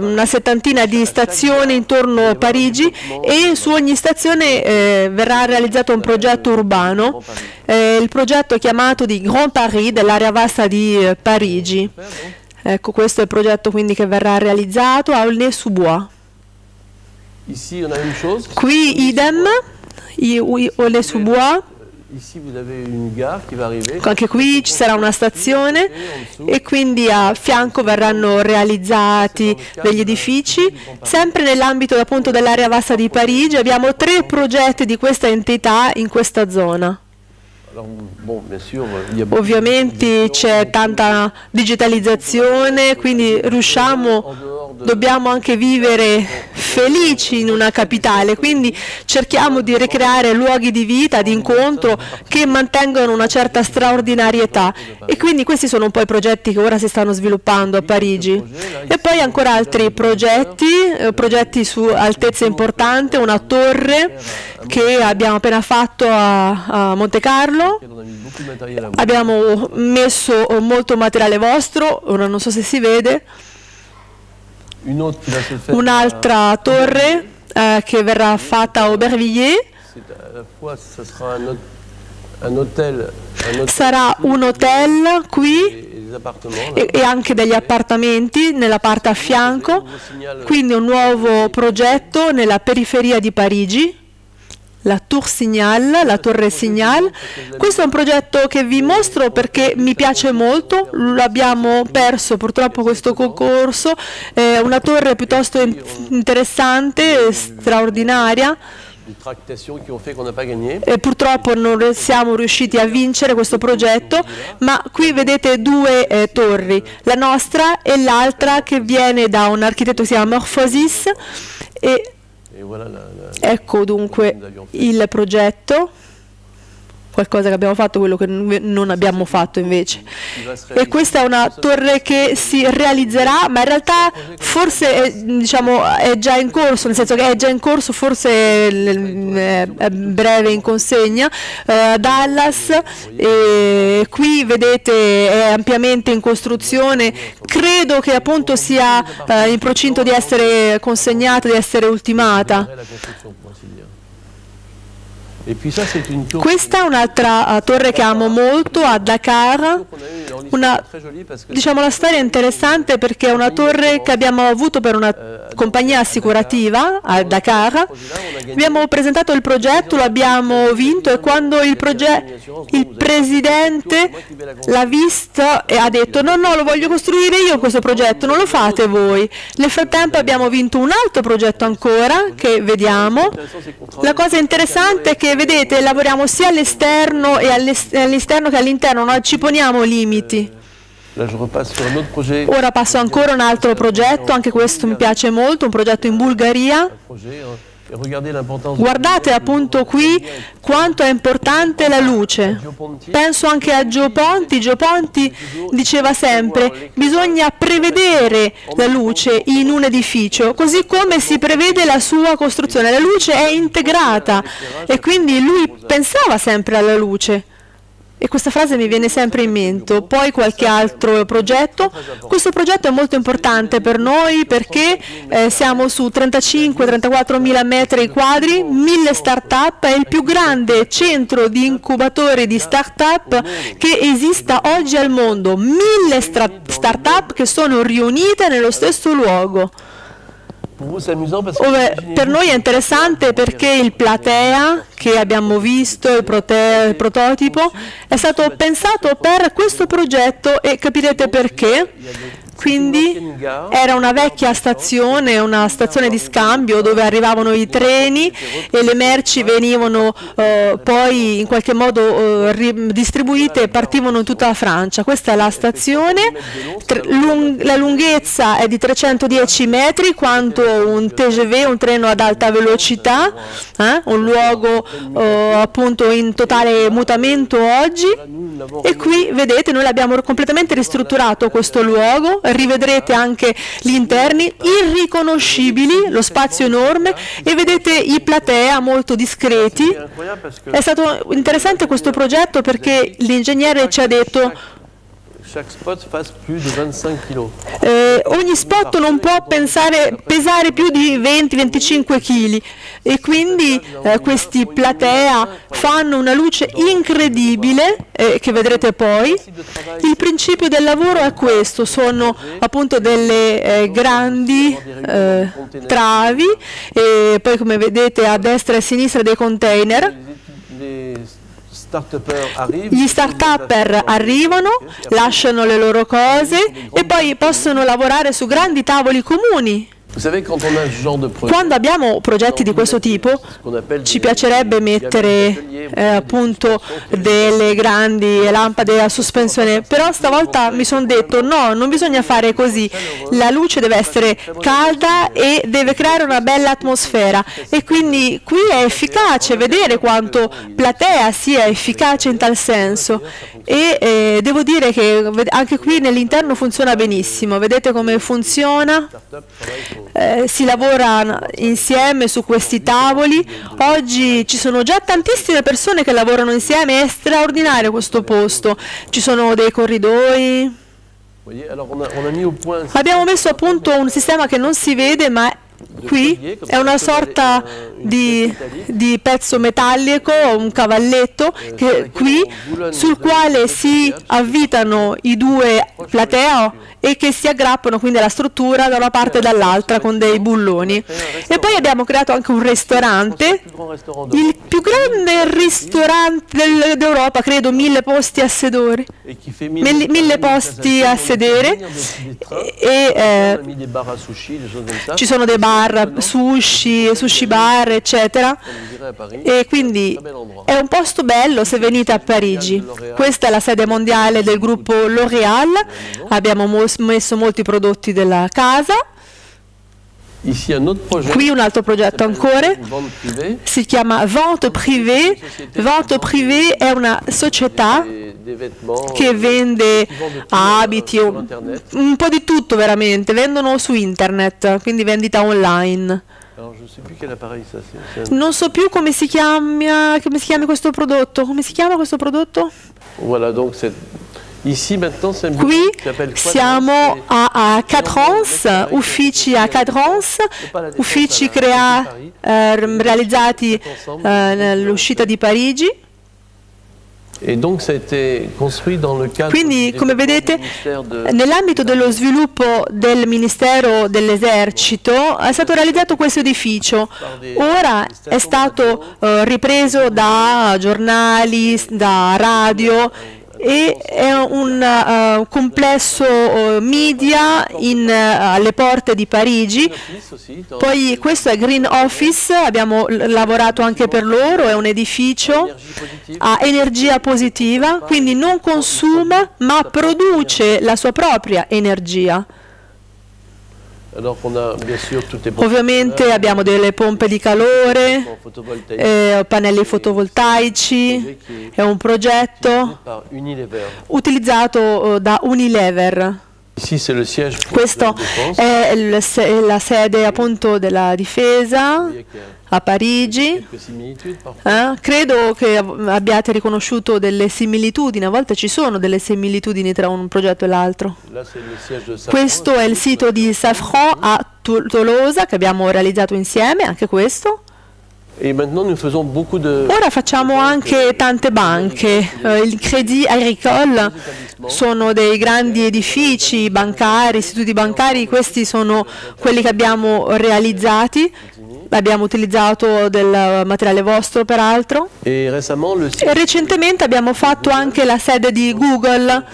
una settantina di stazioni intorno a Parigi e su ogni stazione verrà realizzato un progetto urbano, il progetto è chiamato di Grand Paris, dell'area vasta di Parigi. Ecco, questo è il progetto quindi che verrà realizzato a Aulnay-sous-Bois. Qui idem, Aulnay-sous-Bois. Anche qui ci sarà una stazione e quindi a fianco verranno realizzati degli edifici. Sempre nell'ambito appunto dell'area vasta di Parigi abbiamo 3 progetti di questa entità in questa zona. Ovviamente c'è tanta digitalizzazione, quindi dobbiamo anche vivere felici in una capitale, quindi cerchiamo di ricreare luoghi di vita, di incontro che mantengano una certa straordinarietà e quindi questi sono poi i progetti che ora si stanno sviluppando a Parigi. E poi ancora altri progetti su altezza importante, una torre che abbiamo appena fatto a Monte Carlo. Abbiamo messo molto materiale vostro, ora non so se si vede, un'altra torre che verrà fatta a Aubervilliers, sarà un hotel qui e anche degli appartamenti nella parte a fianco, quindi un nuovo progetto nella periferia di Parigi, la Tour Signal, la Torre Signal. Questo è un progetto che vi mostro perché mi piace molto, l'abbiamo perso purtroppo questo concorso, è una torre piuttosto interessante, straordinaria, e purtroppo non siamo riusciti a vincere questo progetto, ma qui vedete due torri, la nostra e l'altra che viene da un architetto che si chiama Morphosis. E ecco dunque il progetto, qualcosa che abbiamo fatto, quello che non abbiamo fatto invece. E questa è una torre che si realizzerà, ma in realtà forse è, diciamo, è già in corso, nel senso che è già in corso, forse è breve in consegna a Dallas, e qui vedete è ampiamente in costruzione, credo che appunto sia in procinto di essere consegnata, di essere ultimata. Questa è un'altra torre che amo molto a Dakar, diciamo la storia è interessante perché è una torre che abbiamo avuto per una compagnia assicurativa a Dakar, abbiamo presentato il progetto, lo abbiamo vinto e quando il presidente l'ha visto e ha detto no no, lo voglio costruire io questo progetto, non lo fate voi. Nel frattempo abbiamo vinto un altro progetto ancora che vediamo. La cosa interessante è che vedete, lavoriamo sia all'esterno che all'interno, non ci poniamo limiti. Ora passo ancora un altro progetto, anche questo mi piace molto, un progetto in Bulgaria. Guardate appunto qui quanto è importante la luce. Penso anche a Gio Ponti. Gio Ponti diceva sempre bisogna prevedere la luce in un edificio, così come si prevede la sua costruzione. La luce è integrata e quindi lui pensava sempre alla luce. E questa frase mi viene sempre in mente. Poi qualche altro progetto. Questo progetto è molto importante per noi perché siamo su 35-34 mila metri quadri, 1000 start-up, è il più grande centro di incubatori di start-up che esista oggi al mondo. 1000 start-up che sono riunite nello stesso luogo. Per noi è interessante perché il Platea che abbiamo visto, il prototipo, è stato pensato per questo progetto e capirete perché. Quindi era una vecchia stazione, una stazione di scambio dove arrivavano i treni e le merci venivano poi in qualche modo distribuite e partivano in tutta la Francia. Questa è la stazione, la lunghezza è di 310 metri, quanto un TGV, un treno ad alta velocità, un luogo appunto in totale mutamento oggi. E qui vedete noi l'abbiamo completamente ristrutturato questo luogo, rivedrete anche gli interni irriconoscibili, lo spazio enorme, e vedete i Platea molto discreti. È stato interessante questo progetto perché l'ingegnere ci ha detto ogni spot non può pesare più di 20-25 kg e quindi questi Platea fanno una luce incredibile che vedrete poi. Il principio del lavoro è questo, sono appunto delle grandi travi e poi come vedete a destra e a sinistra dei container. Gli start-upper arrivano, lasciano le loro cose e poi possono lavorare su grandi tavoli comuni. Quando abbiamo progetti di questo tipo ci piacerebbe mettere appunto delle grandi lampade a sospensione, però stavolta mi sono detto no, non bisogna fare così, la luce deve essere calda e deve creare una bella atmosfera e quindi qui è efficace vedere quanto Platea sia efficace in tal senso e devo dire che anche qui nell'interno funziona benissimo, vedete come funziona. Si lavora insieme su questi tavoli, oggi ci sono già tantissime persone che lavorano insieme, è straordinario questo posto, ci sono dei corridoi, abbiamo messo a punto un sistema che non si vede ma Qui è una sorta di pezzo metallico, un cavalletto, che, qui, sul quale si avvitano i due plateo e che si aggrappano quindi alla struttura da una parte e dall'altra con dei bulloni. E poi abbiamo creato anche un ristorante, il più grande ristorante d'Europa, credo, 1000 posti a sedere, e ci sono dei bar, sushi bar, eccetera, e quindi è un posto bello se venite a Parigi. Questa è la sede mondiale del gruppo L'Oréal, abbiamo messo molti prodotti della casa. Qui un altro progetto ancora, si chiama Vente Privée. Vente Privée è una società che vende abiti, un po' di tutto veramente, vendono su internet, quindi vendita online. Non so più come si chiama questo prodotto, come si chiama questo prodotto? Voilà, donc c'est... Qui siamo a Quadrance, uffici a Quadrance, uffici realizzati nell'uscita di Parigi. Quindi, come vedete, nell'ambito dello sviluppo del Ministero dell'Esercito è stato realizzato questo edificio. Ora è stato ripreso da giornali, da radio, e è un complesso media alle porte di Parigi. Poi questo è Green Office, abbiamo lavorato anche per loro, è un edificio a energia positiva, quindi non consuma ma produce la sua propria energia. Ovviamente abbiamo delle pompe di calore, pannelli fotovoltaici, è un progetto utilizzato da Unilever. Questa è la sede appunto della difesa a Parigi. Credo che abbiate riconosciuto delle similitudini, a volte ci sono delle similitudini tra un progetto e l'altro. Questo è il sito di Safran a Tolosa che abbiamo realizzato insieme, anche questo. Ora facciamo anche tante banche, il Crédit Agricole sono dei grandi edifici bancari, istituti bancari, questi sono quelli che abbiamo realizzati, abbiamo utilizzato del materiale vostro peraltro, e recentemente abbiamo fatto anche la sede di Google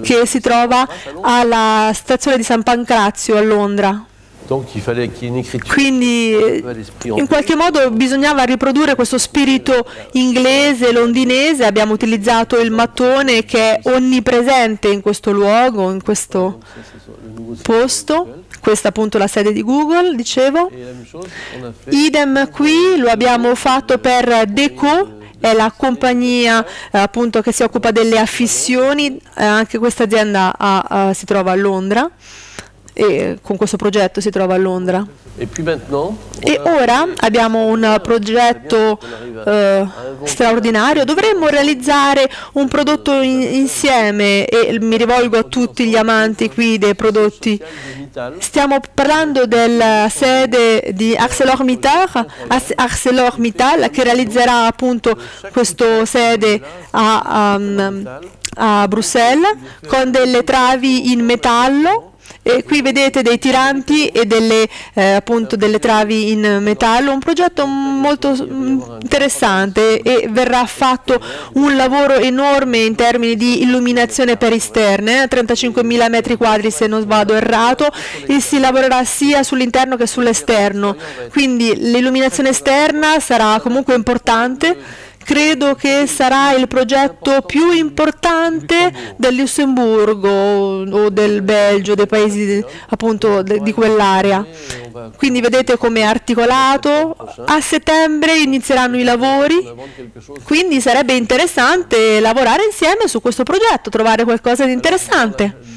che si trova alla stazione di San Pancrazio a Londra. Quindi in qualche modo bisognava riprodurre questo spirito inglese, londinese, abbiamo utilizzato il mattone che è onnipresente in questo luogo, in questo posto. Questa appunto la sede di Google, dicevo. Idem qui, lo abbiamo fatto per Deco, è la compagnia appunto che si occupa delle affissioni, anche questa azienda si trova a Londra. E con questo progetto si trova a Londra. E ora abbiamo un progetto straordinario, dovremmo realizzare un prodotto insieme, e mi rivolgo a tutti gli amanti qui dei prodotti. Stiamo parlando della sede di ArcelorMittal che realizzerà appunto questa sede a Bruxelles con delle travi in metallo. E qui vedete dei tiranti e delle travi in metallo, un progetto molto interessante, e verrà fatto un lavoro enorme in termini di illuminazione per esterne, 35.000 metri quadri se non vado errato, e si lavorerà sia sull'interno che sull'esterno, quindi l'illuminazione esterna sarà comunque importante. Credo che sarà il progetto più importante del Lussemburgo o del Belgio, dei paesi appunto di quell'area. Quindi vedete come è articolato. A settembre inizieranno i lavori, quindi sarebbe interessante lavorare insieme su questo progetto, trovare qualcosa di interessante.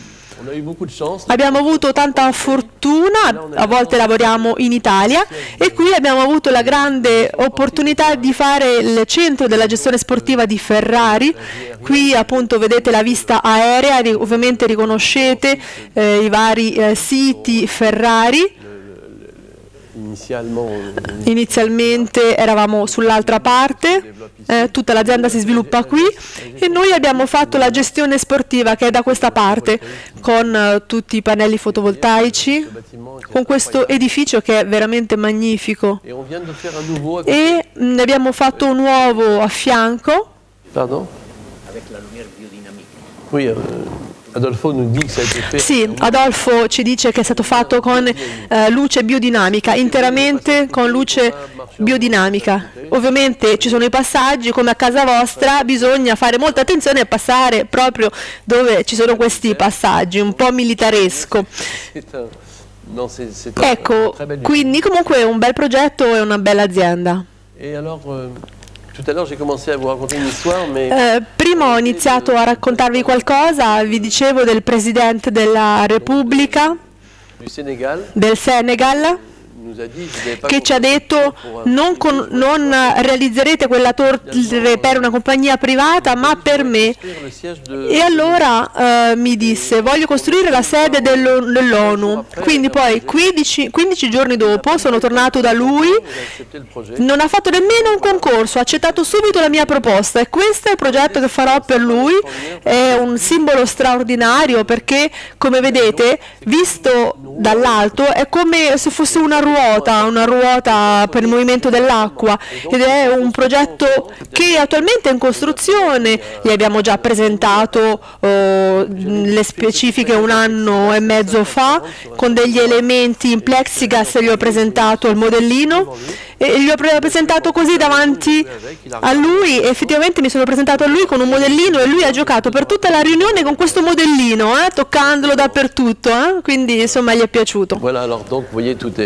Abbiamo avuto tanta fortuna, a volte lavoriamo in Italia, e qui abbiamo avuto la grande opportunità di fare il centro della gestione sportiva di Ferrari. Qui appunto vedete la vista aerea, ovviamente riconoscete i vari siti Ferrari. Inizialmente eravamo sull'altra parte, tutta l'azienda si sviluppa qui e noi abbiamo fatto la gestione sportiva che è da questa parte, con tutti i pannelli fotovoltaici, con questo edificio che è veramente magnifico. E ne abbiamo fatto un nuovo a fianco. Pardon? Oui, sì, Adolfo ci dice che è stato fatto con luce biodinamica, interamente con luce biodinamica. Ovviamente ci sono i passaggi, come a casa vostra, bisogna fare molta attenzione a passare proprio dove ci sono questi passaggi, un po' militaresco. Ecco, quindi comunque è un bel progetto e una bella azienda. Prima ho iniziato a raccontarvi qualcosa, vi dicevo del Presidente della Repubblica del Senegal, che ci ha detto non realizzerete quella torre per una compagnia privata ma per me. E allora mi disse: voglio costruire la sede dell'ONU. Quindi poi 15 giorni dopo sono tornato da lui, non ha fatto nemmeno un concorso, ha accettato subito la mia proposta, e questo è il progetto che farò per lui. È un simbolo straordinario perché, come vedete, visto dall'alto è come se fosse una ruota per il movimento dell'acqua, ed è un progetto che attualmente è in costruzione. Gli abbiamo già presentato le specifiche un anno e mezzo fa con degli elementi in plexigas. Gli ho presentato il modellino e gli ho presentato così davanti a lui, e effettivamente mi sono presentato a lui con un modellino e lui ha giocato per tutta la riunione con questo modellino, toccandolo dappertutto, quindi insomma gli è piaciuto.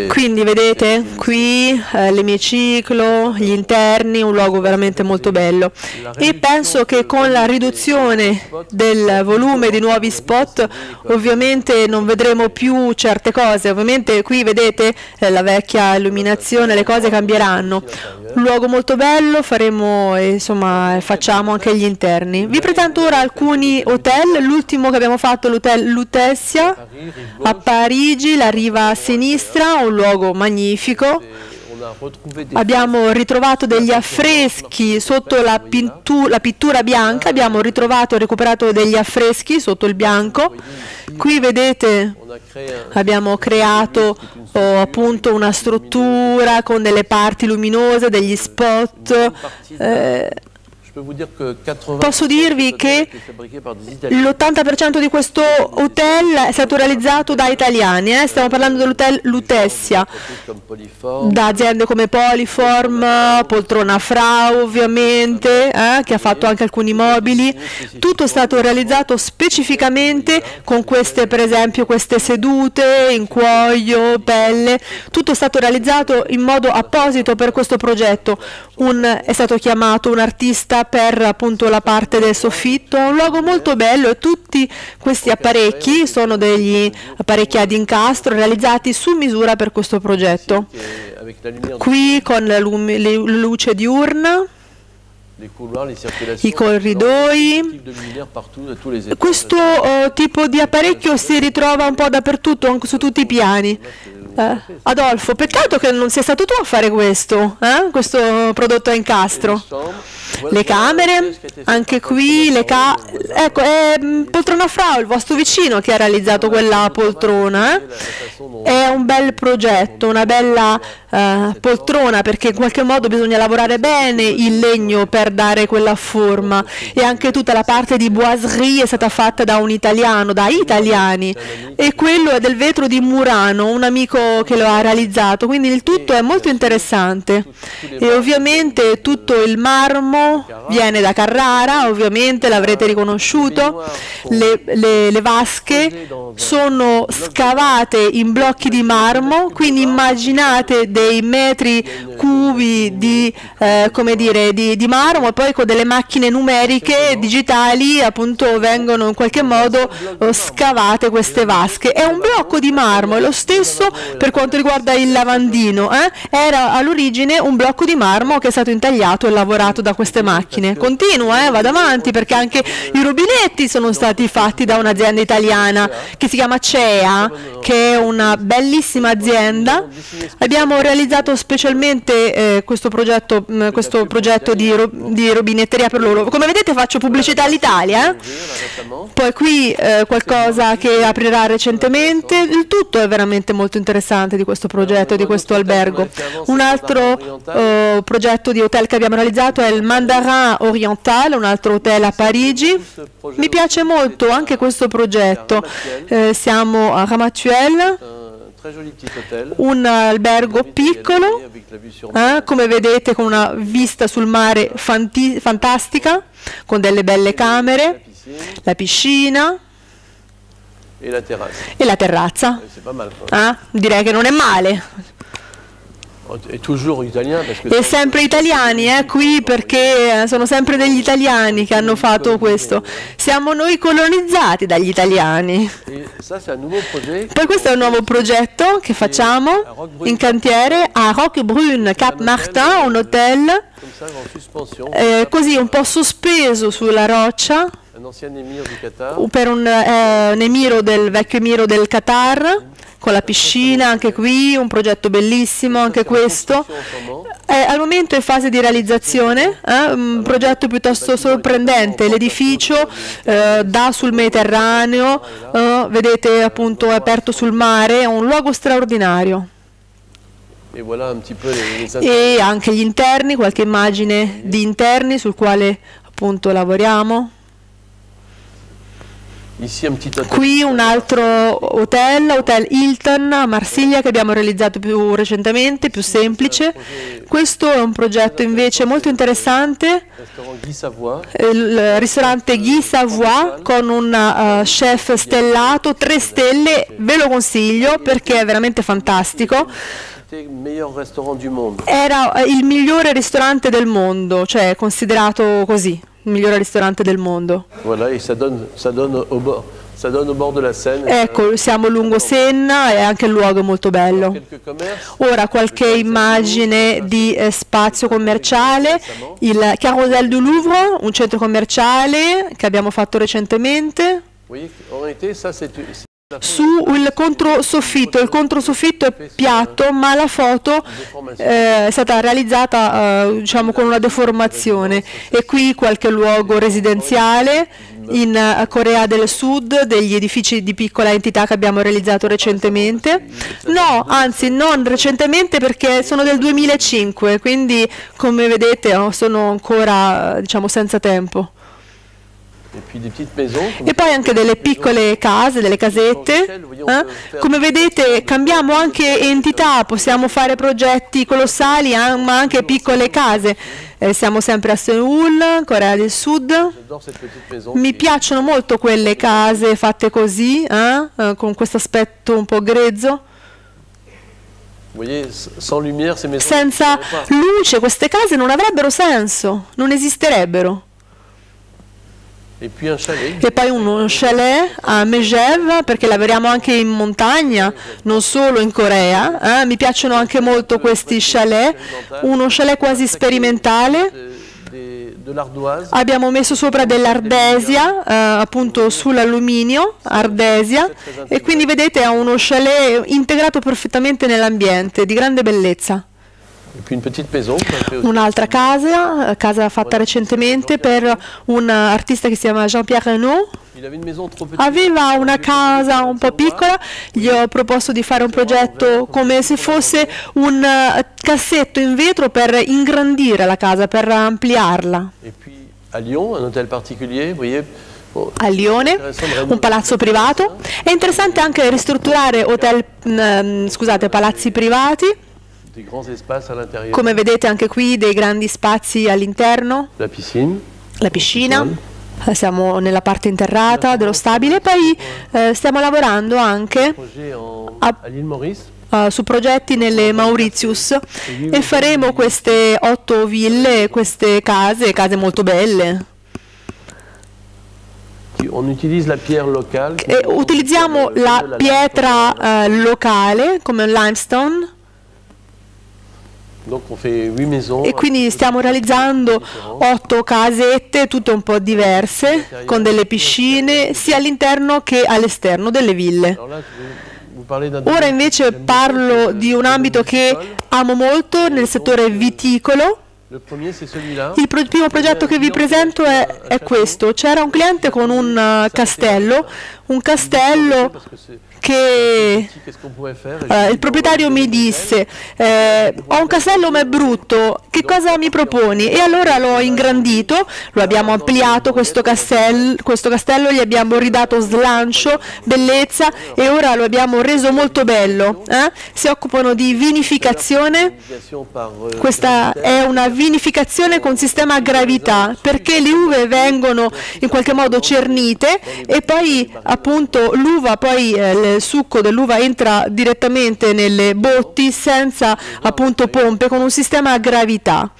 Quindi vedete qui le mie ciclo, gli interni, un luogo veramente molto bello, e penso che con la riduzione del volume di nuovi spot ovviamente non vedremo più certe cose. Ovviamente qui vedete la vecchia illuminazione, le cose cambieranno. Un luogo molto bello, faremo, insomma, facciamo anche gli interni. Vi presento ora alcuni hotel. L'ultimo che abbiamo fatto, l'hotel Lutetia a Parigi, la riva a sinistra, un luogo magnifico. Abbiamo ritrovato degli affreschi sotto la pittura bianca, abbiamo ritrovato e recuperato degli affreschi sotto il bianco. Qui vedete abbiamo creato appunto una struttura con delle parti luminose, degli spot. Posso dirvi che l'80% di questo hotel è stato realizzato da italiani, stiamo parlando dell'hotel Lutetia, da aziende come Poliform, Poltrona Frau ovviamente, che ha fatto anche alcuni mobili. Tutto è stato realizzato specificamente con queste, per esempio, queste sedute in cuoio, pelle, tutto è stato realizzato in modo apposito per questo progetto. È stato chiamato un artista per appunto la parte del soffitto. È un luogo molto bello, e tutti questi apparecchi sono degli apparecchi ad incastro realizzati su misura per questo progetto. Qui con la luce diurna, i corridoi, questo tipo di apparecchio si ritrova un po' dappertutto, anche su tutti i piani. Adolfo, peccato che non sia stato tu a fare questo, questo prodotto a incastro. Le camere, anche qui, ecco, è Poltrona Frau, il vostro vicino, che ha realizzato quella poltrona. È un bel progetto, una bella poltrona, perché in qualche modo bisogna lavorare bene il legno per dare quella forma, e anche tutta la parte di boiserie è stata fatta da un italiano, da italiani, e quello è del vetro di Murano, un amico che lo ha realizzato, quindi il tutto è molto interessante. E ovviamente tutto il marmo viene da Carrara, ovviamente l'avrete riconosciuto. Le vasche sono scavate in blocchi di marmo, quindi immaginate dei metri cubi di, come dire, di marmo piattaforma, poi con delle macchine numeriche digitali appunto vengono in qualche modo scavate queste vasche. È un blocco di marmo, è lo stesso per quanto riguarda il lavandino, era all'origine un blocco di marmo che è stato intagliato e lavorato da queste macchine. Continua, vado avanti, perché anche i rubinetti sono stati fatti da un'azienda italiana che si chiama CEA, che è una bellissima azienda. Abbiamo realizzato specialmente questo progetto di rubinetteria per loro. Come vedete faccio pubblicità all'Italia, poi qui qualcosa che aprirà recentemente. Il tutto è veramente molto interessante di questo progetto, di questo albergo. Un altro progetto di hotel che abbiamo realizzato è il Mandarin Oriental, un altro hotel a Parigi. Mi piace molto anche questo progetto. Siamo a Ramatuelle, un albergo piccolo, come vedete, con una vista sul mare fantastica, con delle belle camere, la piscina e la terrazza. Direi che non è male. E sempre italiani, qui, perché sono sempre degli italiani che hanno fatto questo. Siamo noi colonizzati dagli italiani. Poi questo è un nuovo progetto che facciamo in cantiere a Roquebrune, Cap Martin, un hotel così un po' sospeso sulla roccia, per un emiro del vecchio emiro del Qatar, con la piscina. Anche qui un progetto bellissimo, anche questo al momento è in fase di realizzazione, un progetto piuttosto sorprendente. L'edificio dà sul Mediterraneo, vedete appunto è aperto sul mare, è un luogo straordinario. E anche gli interni, qualche immagine di interni sul quale appunto lavoriamo. Qui un altro hotel, Hotel Hilton a Marsiglia, che abbiamo realizzato più recentemente, più semplice. Questo è un progetto invece molto interessante, il ristorante Guy Savoy, con un chef stellato, 3 stelle, ve lo consiglio perché è veramente fantastico. Era il migliore ristorante del mondo, cioè considerato così. Il migliore ristorante del mondo. Ecco, siamo lungo Senna e anche il luogo è molto bello. Ora qualche immagine di spazio commerciale, il Carousel du Louvre, un centro commerciale che abbiamo fatto recentemente. Sul controsoffitto, il controsoffitto è piatto, ma la foto è stata realizzata diciamo con una deformazione. E qui qualche luogo residenziale in Corea del Sud, degli edifici di piccola entità che abbiamo realizzato recentemente. No, anzi non recentemente, perché sono del 2005, quindi come vedete sono ancora diciamo senza tempo. E poi anche delle piccole case, delle casette. Come vedete cambiamo anche entità, possiamo fare progetti colossali ma anche piccole case. Siamo sempre a Seoul, Corea del Sud. Mi piacciono molto quelle case fatte così, con questo aspetto un po' grezzo. Senza luce queste case non avrebbero senso, non esisterebbero. E poi un chalet a Megève, perché lavoriamo anche in montagna, non solo in Corea. Mi piacciono anche molto questi chalet, uno chalet quasi sperimentale. Abbiamo messo sopra dell'ardesia, appunto sull'alluminio, ardesia, e quindi vedete è uno chalet integrato perfettamente nell'ambiente, di grande bellezza. Un'altra casa fatta recentemente per un artista che si chiama Jean-Pierre Renaud. Aveva una casa un po' piccola, gli ho proposto di fare un progetto come se fosse un cassetto in vetro per ingrandire la casa, per ampliarla. A Lione, un palazzo privato. È interessante anche ristrutturare palazzi privati. Come vedete anche qui dei grandi spazi all'interno, la piscina, siamo nella parte interrata dello stabile. Poi stiamo lavorando anche a su progetti nelle Mauritius e faremo queste 8 ville, queste case, case molto belle. Utilizziamo la pietra locale come limestone e quindi stiamo realizzando 8 casette tutte un po' diverse con delle piscine sia all'interno che all'esterno delle ville. Ora invece parlo di un ambito che amo molto nel settore viticolo. Il primo progetto che vi presento è questo. C'era un cliente con un castello che il proprietario mi disse ho un castello ma è brutto, che cosa mi proponi? E allora l'ho ingrandito, lo abbiamo ampliato questo castello, gli abbiamo ridato slancio, bellezza e ora lo abbiamo reso molto bello. Si occupano di vinificazione, questa è una vinificazione con sistema a gravità perché le uve vengono in qualche modo cernite e poi appunto l'uva poi il succo dell'uva entra direttamente nelle botti senza appunto pompe con un sistema a gravità.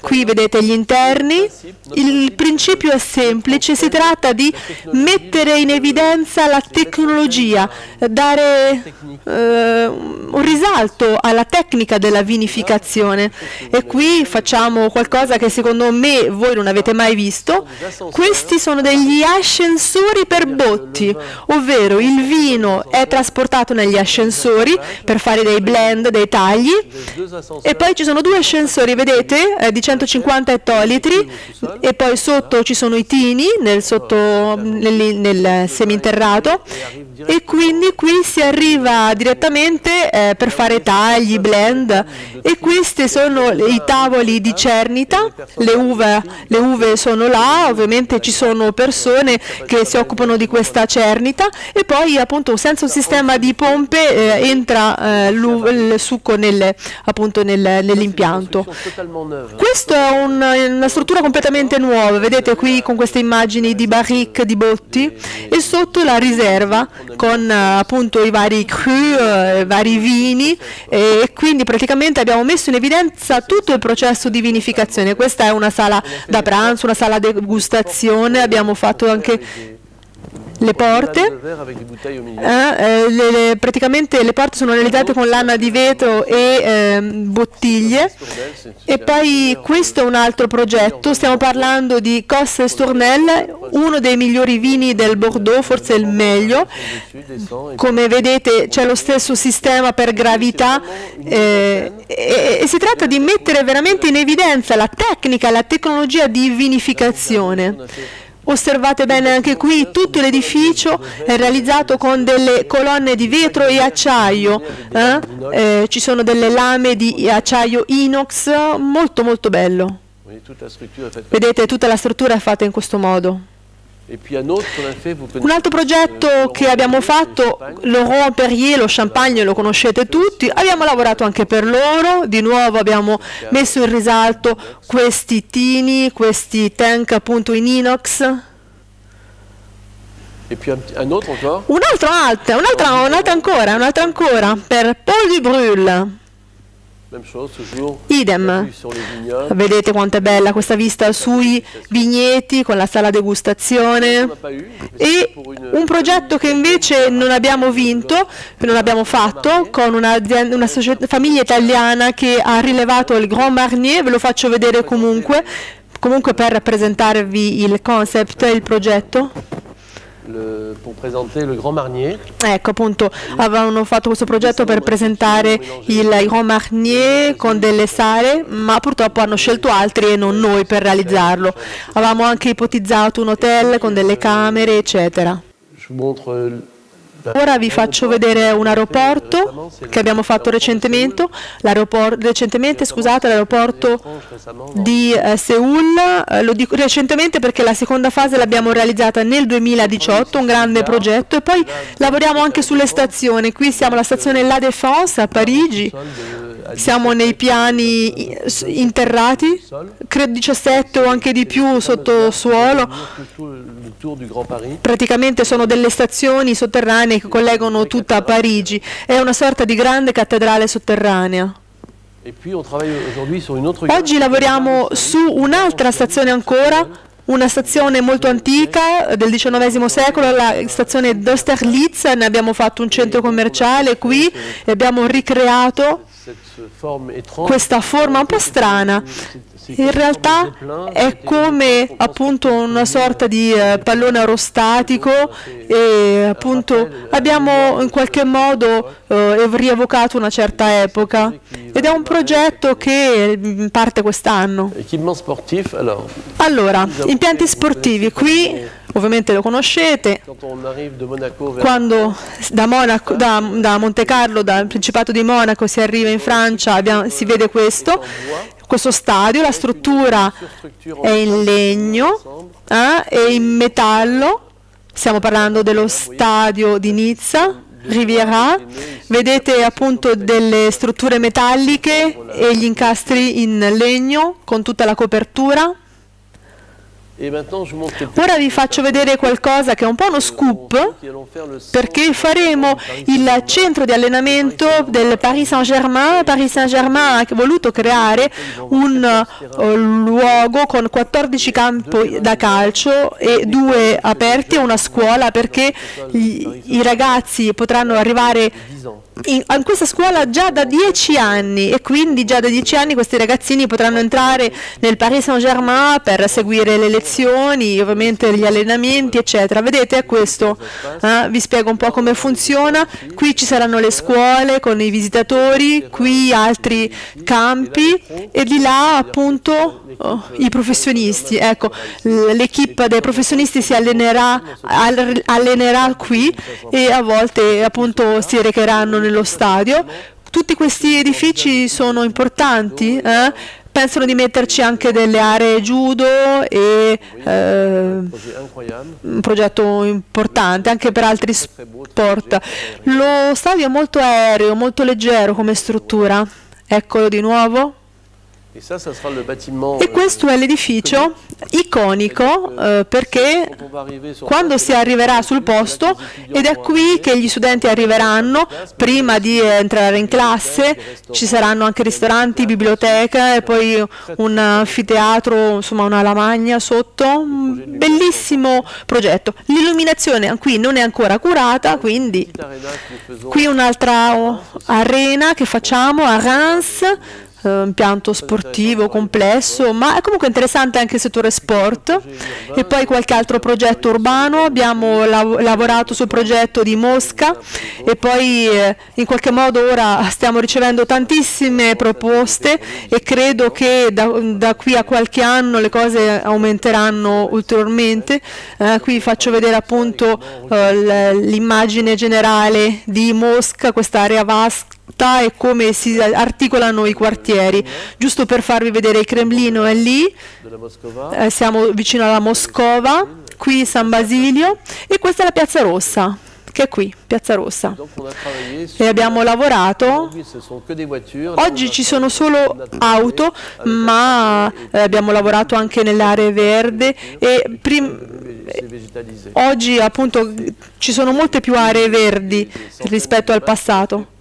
Qui vedete gli interni, il principio è semplice, si tratta di mettere in evidenza la tecnologia, dare un risalto alla tecnica della vinificazione e qui facciamo qualcosa che secondo me voi non avete mai visto. Questi sono degli ascensori per botti, ovvero il vino è trasportato negli ascensori per fare dei blend, dei tagli e poi ci sono 2 ascensori, vedete, di 150 ettolitri e poi sotto ci sono i tini nel seminterrato e quindi qui si arriva direttamente per fare tagli, blend e questi sono i tavoli di cernita, le uve sono là, ovviamente ci sono persone che si occupano di questa cernita e poi appunto senza un sistema di pompe entra il succo nell'impianto. Questa è una struttura completamente nuova, vedete qui con queste immagini di barrique, di botti e sotto la riserva con appunto i vari cru, i vari vini e quindi praticamente abbiamo messo in evidenza tutto il processo di vinificazione. Questa è una sala da pranzo, una sala degustazione, abbiamo fatto anche le porte, praticamente le porte sono realizzate con lana di vetro e bottiglie e poi questo è un altro progetto, stiamo parlando di Cosse Stournel, uno dei migliori vini del Bordeaux, forse il meglio, come vedete c'è lo stesso sistema per gravità e si tratta di mettere veramente in evidenza la tecnica, la tecnologia di vinificazione. Osservate bene anche qui, tutto l'edificio è realizzato con delle colonne di vetro e acciaio, ci sono delle lame di acciaio inox, molto molto bello. Vedete, tutta la struttura è fatta in questo modo. Un altro progetto che abbiamo fatto, Laurent Perrier, lo champagne lo conoscete tutti, abbiamo lavorato anche per loro, di nuovo abbiamo messo in risalto questi tini, questi tank appunto in inox. Un'altra ancora, per Paul Dubrulle. Idem, vedete quanto è bella questa vista sui vigneti con la sala degustazione e un progetto che invece non abbiamo vinto, non abbiamo fatto con una famiglia italiana che ha rilevato il Grand Marnier, ve lo faccio vedere comunque per presentarvi il concept, il progetto. Per presentare il Grand Marnier. Ecco appunto, avevano fatto questo progetto per presentare il Grand Marnier con delle sale, ma purtroppo hanno scelto altri e non noi per realizzarlo. Avevamo anche ipotizzato un hotel con delle camere, eccetera. Ora vi faccio vedere un aeroporto che abbiamo fatto recentemente, l'aeroporto di Seoul, lo dico recentemente perché la seconda fase l'abbiamo realizzata nel 2018, un grande progetto e poi lavoriamo anche sulle stazioni, qui siamo alla stazione La Défense a Parigi, siamo nei piani interrati, credo 17 o anche di più sottosuolo Praticamente sono delle stazioni sotterranee che collegano tutta Parigi, è una sorta di grande cattedrale sotterranea. Oggi lavoriamo su un'altra stazione ancora, una stazione molto antica del XIX secolo, la stazione d'Austerlitz, ne abbiamo fatto un centro commerciale qui e abbiamo ricreato questa forma un po' strana. In realtà è come appunto una sorta di pallone aerostatico e appunto abbiamo in qualche modo rievocato una certa epoca ed è un progetto che parte quest'anno. Allora, impianti sportivi, qui ovviamente lo conoscete, quando da Monte Carlo, dal Principato di Monaco si arriva in Francia, si vede questo stadio, la struttura è in legno e in metallo, stiamo parlando dello stadio di Nizza, Riviera, vedete appunto delle strutture metalliche e gli incastri in legno con tutta la copertura. Ora vi faccio vedere qualcosa che è un po' uno scoop, perché faremo il centro di allenamento del Paris Saint-Germain. Paris Saint-Germain ha voluto creare un luogo con 14 campi da calcio e 2 aperti e una scuola, perché i ragazzi potranno arrivare a questa scuola già da 10 anni e quindi già da 10 anni questi ragazzini potranno entrare nel Paris Saint-Germain per seguire le lezioni, ovviamente gli allenamenti eccetera. Vedete questo, vi spiego un po' come funziona. Qui ci saranno le scuole con i visitatori, qui altri campi e di là appunto i professionisti. Ecco, l'equipe dei professionisti si allenerà qui e a volte appunto si recheranno nello stadio. Tutti questi edifici sono importanti, pensano di metterci anche delle aree judo e un progetto importante anche per altri sport. Lo stadio è molto aereo, molto leggero come struttura, eccolo di nuovo. E questo è l'edificio iconico perché quando si arriverà sul posto, ed è qui che gli studenti arriveranno prima di entrare in classe, ci saranno anche ristoranti, biblioteca e poi un anfiteatro, insomma una lavagna sotto, un bellissimo progetto. L'illuminazione qui non è ancora curata, quindi qui un'altra arena che facciamo a Reims, impianto sportivo complesso, ma è comunque interessante anche il settore sport. E poi qualche altro progetto urbano, abbiamo lavorato sul progetto di Mosca e poi in qualche modo ora stiamo ricevendo tantissime proposte e credo che da qui a qualche anno le cose aumenteranno ulteriormente. Qui faccio vedere appunto l'immagine generale di Mosca, quest'area vasta e come si articolano i quartieri. Giusto per farvi vedere, il Cremlino è lì, siamo vicino alla Moscova, qui San Basilio e questa è la Piazza Rossa, che è qui, Piazza Rossa. E abbiamo lavorato, oggi ci sono solo auto, ma abbiamo lavorato anche nell'area verde e oggi appunto ci sono molte più aree verdi rispetto al passato.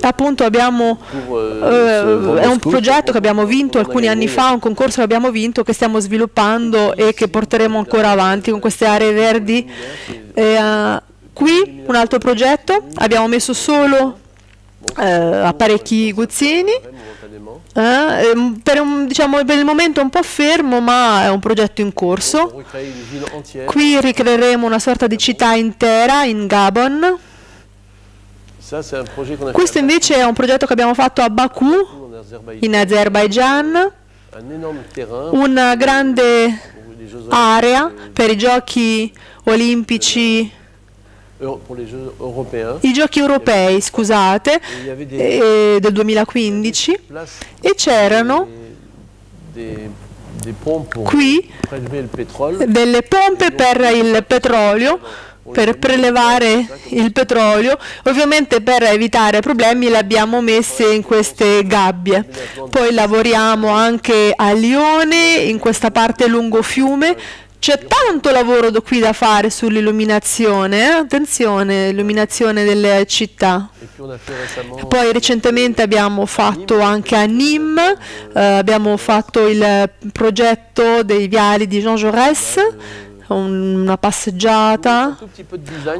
Appunto abbiamo, è un progetto che abbiamo vinto alcuni anni fa, un concorso che abbiamo vinto, che stiamo sviluppando e che porteremo ancora avanti con queste aree verdi. Qui un altro progetto, abbiamo messo solo apparecchi Guzzini, diciamo, per il momento è un po' fermo, ma è un progetto in corso. Qui ricreeremo una sorta di città intera in Gabon. Questo invece è un progetto che abbiamo fatto a Baku, in Azerbaigian, una grande area per i giochi olimpici, i giochi europei, scusate, del 2015, e c'erano qui delle pompe per il petrolio, per prelevare il petrolio. Ovviamente per evitare problemi le abbiamo messe in queste gabbie. Poi lavoriamo anche a Lione, in questa parte lungo fiume, C'è tanto lavoro qui da fare sull'illuminazione, attenzione, illuminazione delle città. Poi recentemente abbiamo fatto anche a Nîmes, abbiamo fatto il progetto dei viali di Jean Jaurès, una passeggiata.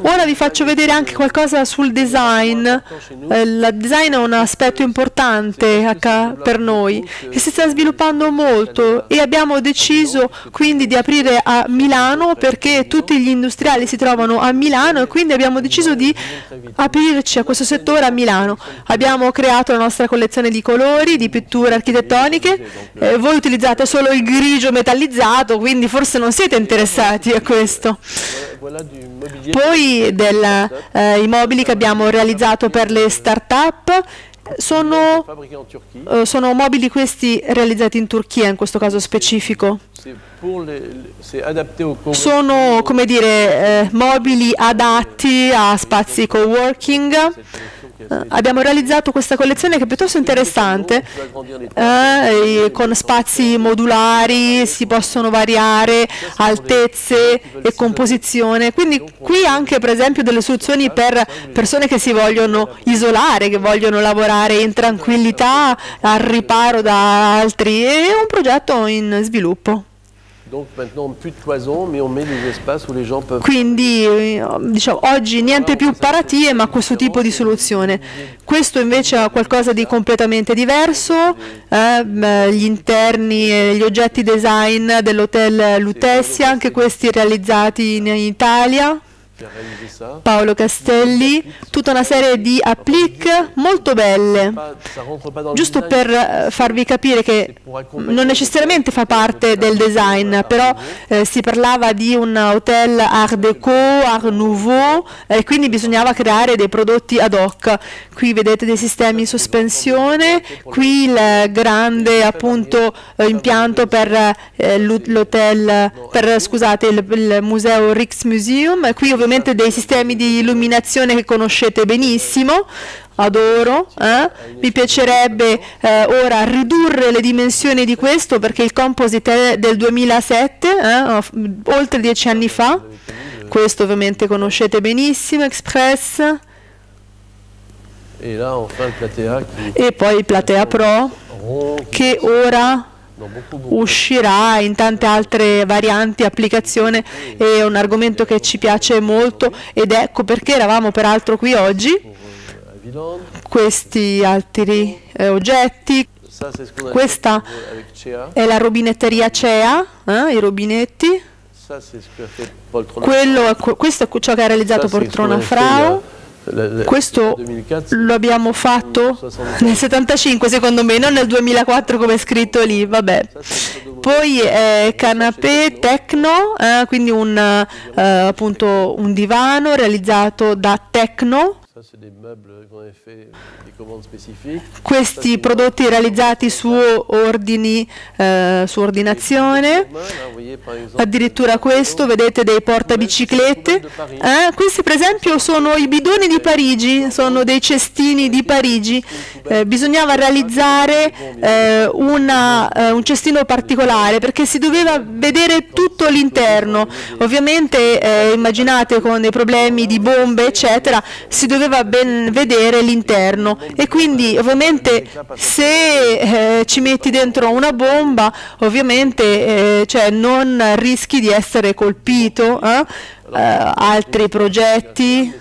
Ora vi faccio vedere anche qualcosa sul design. Il design è un aspetto importante per noi che si sta sviluppando molto, e abbiamo deciso quindi di aprire a Milano, perché tutti gli industriali si trovano a Milano, e quindi abbiamo deciso di aprirci a questo settore a Milano. Abbiamo creato la nostra collezione di colori, di pitture architettoniche. Voi utilizzate solo il grigio metallizzato, quindi forse non siete interessati a questo. Poi i mobili che abbiamo realizzato per le start-up sono mobili questi realizzati in Turchia, in questo caso specifico. Sono, come dire, mobili adatti a spazi co-working. Abbiamo realizzato questa collezione che è piuttosto interessante, con spazi modulari, si possono variare altezze e composizione, quindi qui anche per esempio delle soluzioni per persone che si vogliono isolare, che vogliono lavorare in tranquillità, al riparo da altri. È un progetto in sviluppo. Quindi diciamo, oggi niente più paratie, ma questo tipo di soluzione. Questo invece è qualcosa di completamente diverso, gli interni e gli oggetti design dell'hotel Lutetia, anche questi realizzati in Italia. Paolo Castelli, tutta una serie di applique molto belle, giusto per farvi capire che non necessariamente fa parte del design, però si parlava di un hotel art déco, art nouveau, e quindi bisognava creare dei prodotti ad hoc. Qui vedete dei sistemi in sospensione, qui il grande appunto impianto per il museo Rijksmuseum, qui ovviamente dei sistemi di illuminazione che conoscete benissimo, adoro, mi piacerebbe ora ridurre le dimensioni di questo, perché il composite è del 2007, oltre 10 anni fa. Questo ovviamente conoscete benissimo, Express, e poi il Platea Pro, che ora uscirà in tante altre varianti, applicazione. È un argomento che ci piace molto, ed ecco perché eravamo peraltro qui oggi. Questi altri oggetti, questa è la robinetteria CEA, i rubinetti, questo è ciò che ha realizzato Poltrona Frau. Questo lo abbiamo fatto nel 75 secondo me, non nel 2004 come è scritto lì, vabbè. Poi canapè Tecno, quindi appunto un divano realizzato da Tecno. Questi prodotti realizzati su ordinazione, addirittura questo, vedete dei portabiciclette, questi per esempio sono i bidoni di Parigi, sono dei cestini di Parigi. Bisognava realizzare un cestino particolare, perché si doveva vedere tutto l'interno. Ovviamente immaginate, con dei problemi di bombe eccetera, si doveva ben vedere l'interno, e quindi ovviamente se ci metti dentro una bomba ovviamente non rischi di essere colpito. Altri progetti,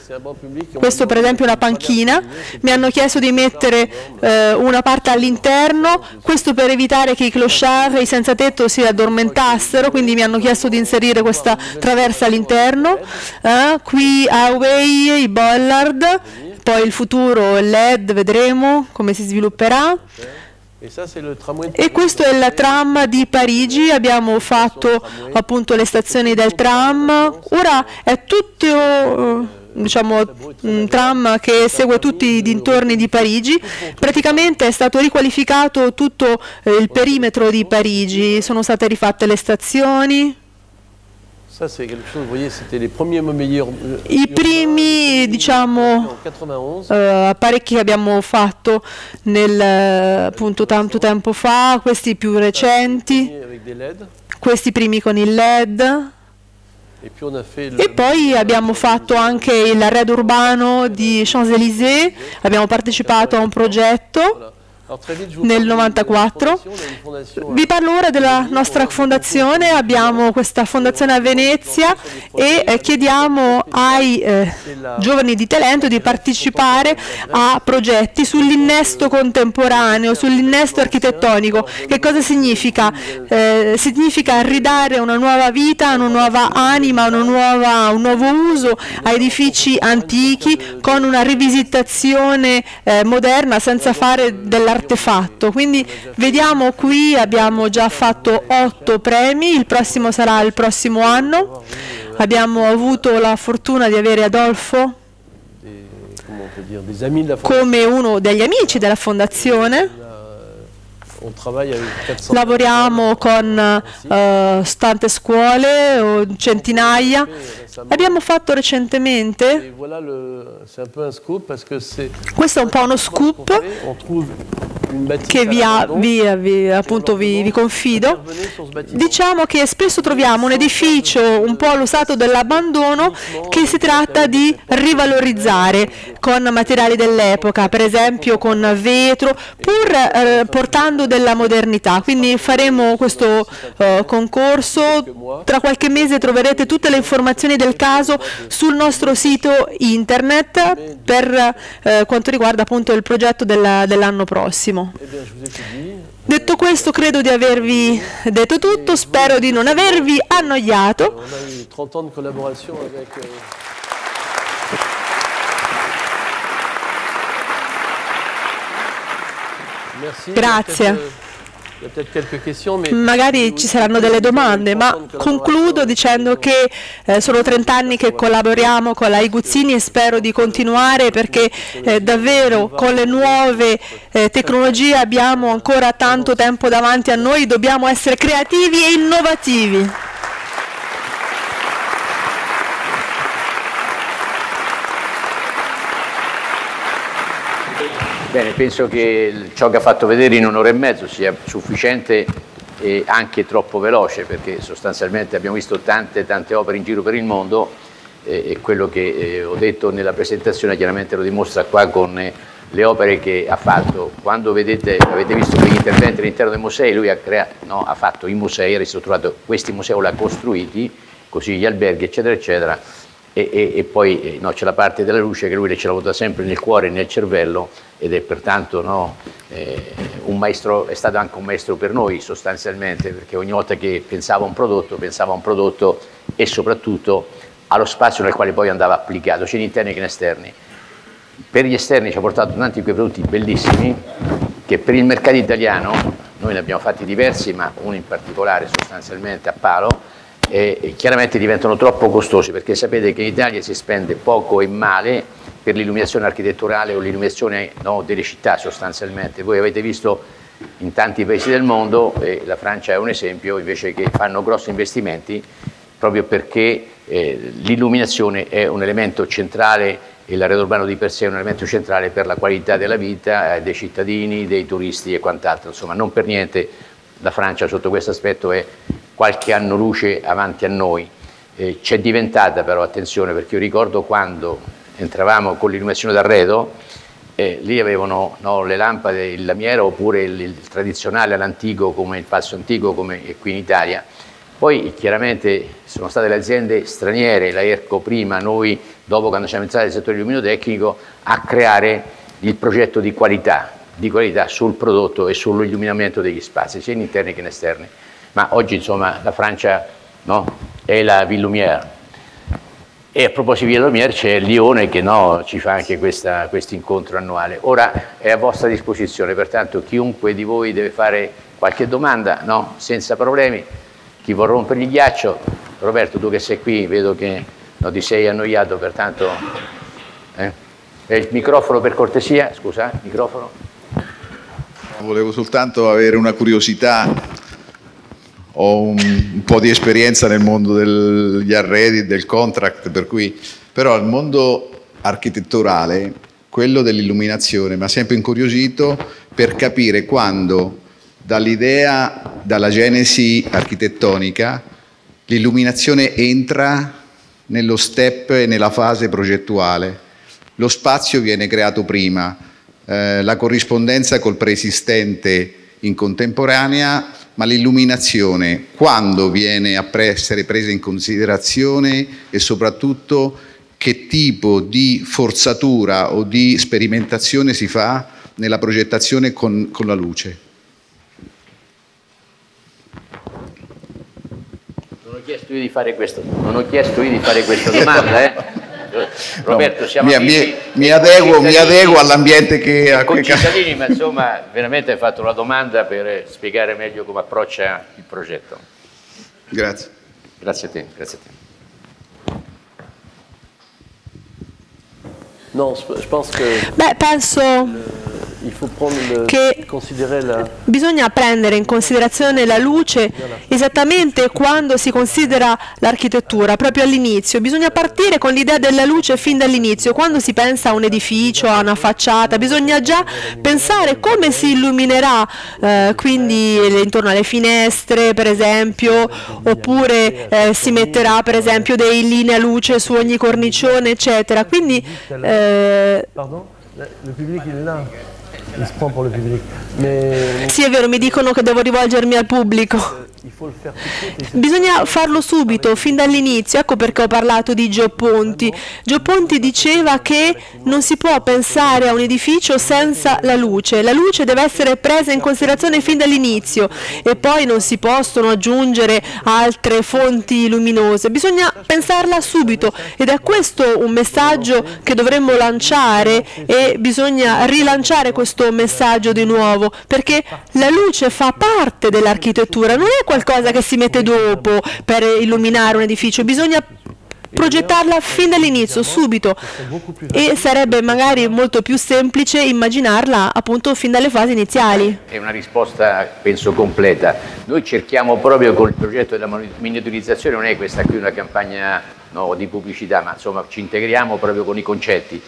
questo per esempio è una panchina, mi hanno chiesto di mettere una parte all'interno, questo per evitare che i clochard, i senza tetto, si addormentassero, quindi mi hanno chiesto di inserire questa traversa all'interno. Qui Huawei, i bollard, poi il futuro LED, vedremo come si svilupperà. E questo è il tram di Parigi, abbiamo fatto appunto le stazioni del tram. Ora è tutto, diciamo, un tram che segue tutti i dintorni di Parigi, praticamente è stato riqualificato tutto il perimetro di Parigi, sono state rifatte le stazioni. I primi, diciamo, apparecchi che abbiamo fatto appunto tanto tempo fa, questi più recenti. questi primi con il LED. E poi abbiamo fatto anche l'arredo urbano di Champs-Élysées, abbiamo partecipato a un progetto nel 94. Vi parlo ora della nostra fondazione. Abbiamo questa fondazione a Venezia e chiediamo ai giovani di talento di partecipare a progetti sull'innesto contemporaneo, sull'innesto architettonico. Che cosa significa? Significa ridare una nuova vita, una nuova anima, un nuovo uso a edifici antichi con una rivisitazione moderna senza fare dell'architettura artefatto. Quindi vediamo qui, abbiamo già fatto 8 premi, il prossimo sarà il prossimo anno. Abbiamo avuto la fortuna di avere Adolfo come uno degli amici della fondazione. Lavoriamo con tante scuole, centinaia. Abbiamo fatto recentemente, questo è un po' uno scoop che vi confido, diciamo che spesso troviamo un edificio un po' all'usato dell'abbandono che si tratta di rivalorizzare con materiali dell'epoca, per esempio con vetro, pur portando della modernità. Quindi faremo questo concorso, tra qualche mese troverete tutte le informazioni del caso sul nostro sito internet per quanto riguarda appunto il progetto dell'anno prossimo. Detto questo, credo di avervi detto tutto, spero di non avervi annoiato. Grazie. Magari ci saranno delle domande, ma concludo dicendo che sono 30 anni che collaboriamo con la iGuzzini e spero di continuare, perché davvero con le nuove tecnologie abbiamo ancora tanto tempo davanti a noi, dobbiamo essere creativi e innovativi. Bene, penso che ciò che ha fatto vedere in un'ora e mezzo sia sufficiente e anche troppo veloce, perché sostanzialmente abbiamo visto tante opere in giro per il mondo e quello che ho detto nella presentazione chiaramente lo dimostra qua con le opere che ha fatto. Quando avete visto gli interventi all'interno dei musei, lui ha fatto i musei, ha ristrutturato questi musei, l'ha costruiti, così gli alberghi eccetera eccetera, e poi c'è la parte della luce che lui ce l'ha avuta sempre nel cuore e nel cervello, ed è pertanto un maestro, è stato anche un maestro per noi sostanzialmente, perché ogni volta che pensava a un prodotto e soprattutto allo spazio nel quale poi andava applicato, sia in interni che in esterni. Per gli esterni ci ha portato tanti quei prodotti bellissimi che per il mercato italiano, noi ne abbiamo fatti diversi, ma uno in particolare sostanzialmente a Palo, e chiaramente diventano troppo costosi, perché sapete che in Italia si spende poco e male per l'illuminazione architetturale o l'illuminazione delle città sostanzialmente. Voi avete visto in tanti paesi del mondo, e la Francia è un esempio, invece, che fanno grossi investimenti proprio perché l'illuminazione è un elemento centrale e l'arredo urbano di per sé è un elemento centrale per la qualità della vita dei cittadini, dei turisti e quant'altro. Insomma, non per niente la Francia sotto questo aspetto è qualche anno luce avanti a noi. C'è diventata però attenzione, perché io ricordo quando entravamo con l'illuminazione d'arredo, lì avevano le lampade, il lamiero oppure il tradizionale all'antico, come il passo antico, come qui in Italia. Poi chiaramente sono state le aziende straniere, la ERCO prima, noi dopo, quando siamo entrati nel settore illuminotecnico, a creare il progetto di qualità sul prodotto e sull'illuminamento degli spazi, sia in interni che in esterni. Ma oggi insomma la Francia è la Ville Lumière, e a proposito di Ville Lumière c'è Lione che ci fa anche questo incontro annuale. Ora è a vostra disposizione, pertanto chiunque di voi deve fare qualche domanda, senza problemi, chi vuol rompergli il ghiaccio. Roberto, tu che sei qui, vedo che ti sei annoiato, pertanto il microfono per cortesia, scusa, microfono. Volevo soltanto avere una curiosità. Ho un po' di esperienza nel mondo degli arredi e del contract, per cui però il mondo architetturale, quello dell'illuminazione, mi ha sempre incuriosito per capire quando dall'idea dalla genesi architettonica, l'illuminazione entra nello step e nella fase progettuale. Lo spazio viene creato prima, la corrispondenza col preesistente in contemporanea, ma l'illuminazione, quando viene a essere presa in considerazione e soprattutto che tipo di forzatura o di sperimentazione si fa nella progettazione con la luce. Non ho chiesto io di fare questo, non ho chiesto io di fare questa domanda, Roberto, siamo mi adeguo all'ambiente che ha concittadini, ma insomma, veramente hai fatto la domanda per spiegare meglio come approccia il progetto. Grazie. Grazie a te, grazie a te. No, beh, penso che bisogna prendere in considerazione la luce esattamente quando si considera l'architettura, proprio all'inizio. Bisogna partire con l'idea della luce fin dall'inizio. Quando si pensa a un edificio, a una facciata, bisogna già pensare come si illuminerà, quindi intorno alle finestre per esempio, oppure si metterà per esempio dei linee a luce su ogni cornicione eccetera. Quindi il pubblico è là, il spompo del pubblico. Sì, è vero, mi dicono che devo rivolgermi al pubblico. Bisogna farlo subito, fin dall'inizio. Ecco perché ho parlato di Gio Ponti. Gio Ponti diceva che non si può pensare a un edificio senza la luce. La luce deve essere presa in considerazione fin dall'inizio e poi non si possono aggiungere altre fonti luminose. Bisogna pensarla subito ed è questo un messaggio che dovremmo lanciare e bisogna rilanciare questo messaggio di nuovo, perché la luce fa parte dell'architettura, non è qualcosa che si mette dopo per illuminare un edificio, bisogna progettarla fin dall'inizio, subito, e sarebbe magari molto più semplice immaginarla appunto fin dalle fasi iniziali. È una risposta penso completa. Noi cerchiamo proprio col progetto della miniaturizzazione, non è questa qui una campagna di pubblicità, ma insomma ci integriamo proprio con i concetti.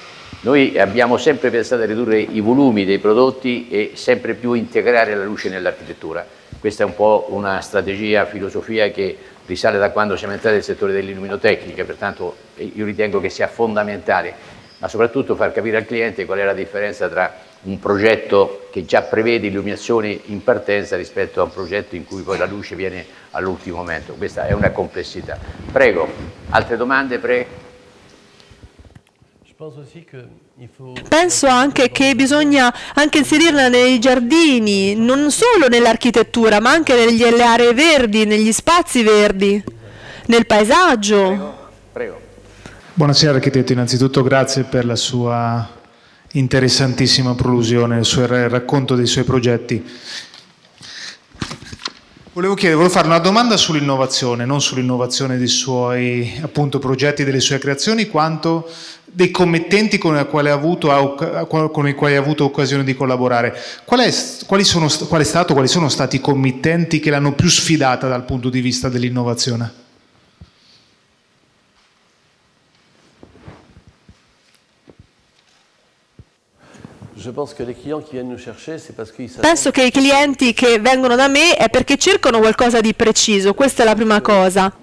Noi abbiamo sempre pensato a ridurre i volumi dei prodotti e sempre più integrare la luce nell'architettura. Questa è un po' una strategia, filosofia che risale da quando siamo entrati nel settore dell'illuminotecnica, pertanto io ritengo che sia fondamentale, ma soprattutto far capire al cliente qual è la differenza tra un progetto che già prevede illuminazione in partenza rispetto a un progetto in cui poi la luce viene all'ultimo momento. Questa è una complessità. Prego, altre domande? Prego. Penso anche che bisogna anche inserirla nei giardini, non solo nell'architettura, ma anche nelle aree verdi, negli spazi verdi, nel paesaggio. Prego, prego. Buonasera architetto, innanzitutto grazie per la sua interessantissima prolusione, il suo racconto dei suoi progetti. Volevo fare una domanda sull'innovazione, non sull'innovazione dei suoi appunto progetti, delle sue creazioni, quanto dei commettenti con i quali ha avuto occasione di collaborare. Quali sono stati i committenti che l'hanno più sfidata dal punto di vista dell'innovazione? Penso che i clienti che vengono da me è perché cercano qualcosa di preciso, questa è la prima cosa.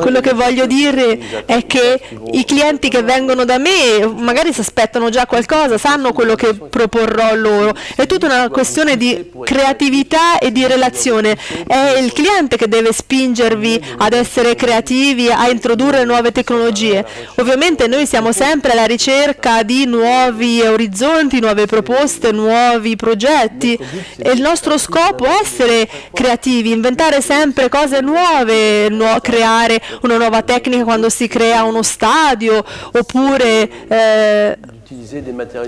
Quello che voglio dire è che i clienti che vengono da me magari si aspettano già qualcosa, sanno quello che proporrò loro, è tutta una questione di creatività e di relazione, è il cliente che deve spingervi ad essere creativi, a introdurre nuove tecnologie. Ovviamente noi siamo sempre alla ricerca di nuovi orizzonti, nuove proposte, nuovi progetti e il nostro scopo è essere creativi, inventare sempre cose nuove, creare una nuova tecnica quando si crea uno stadio, oppure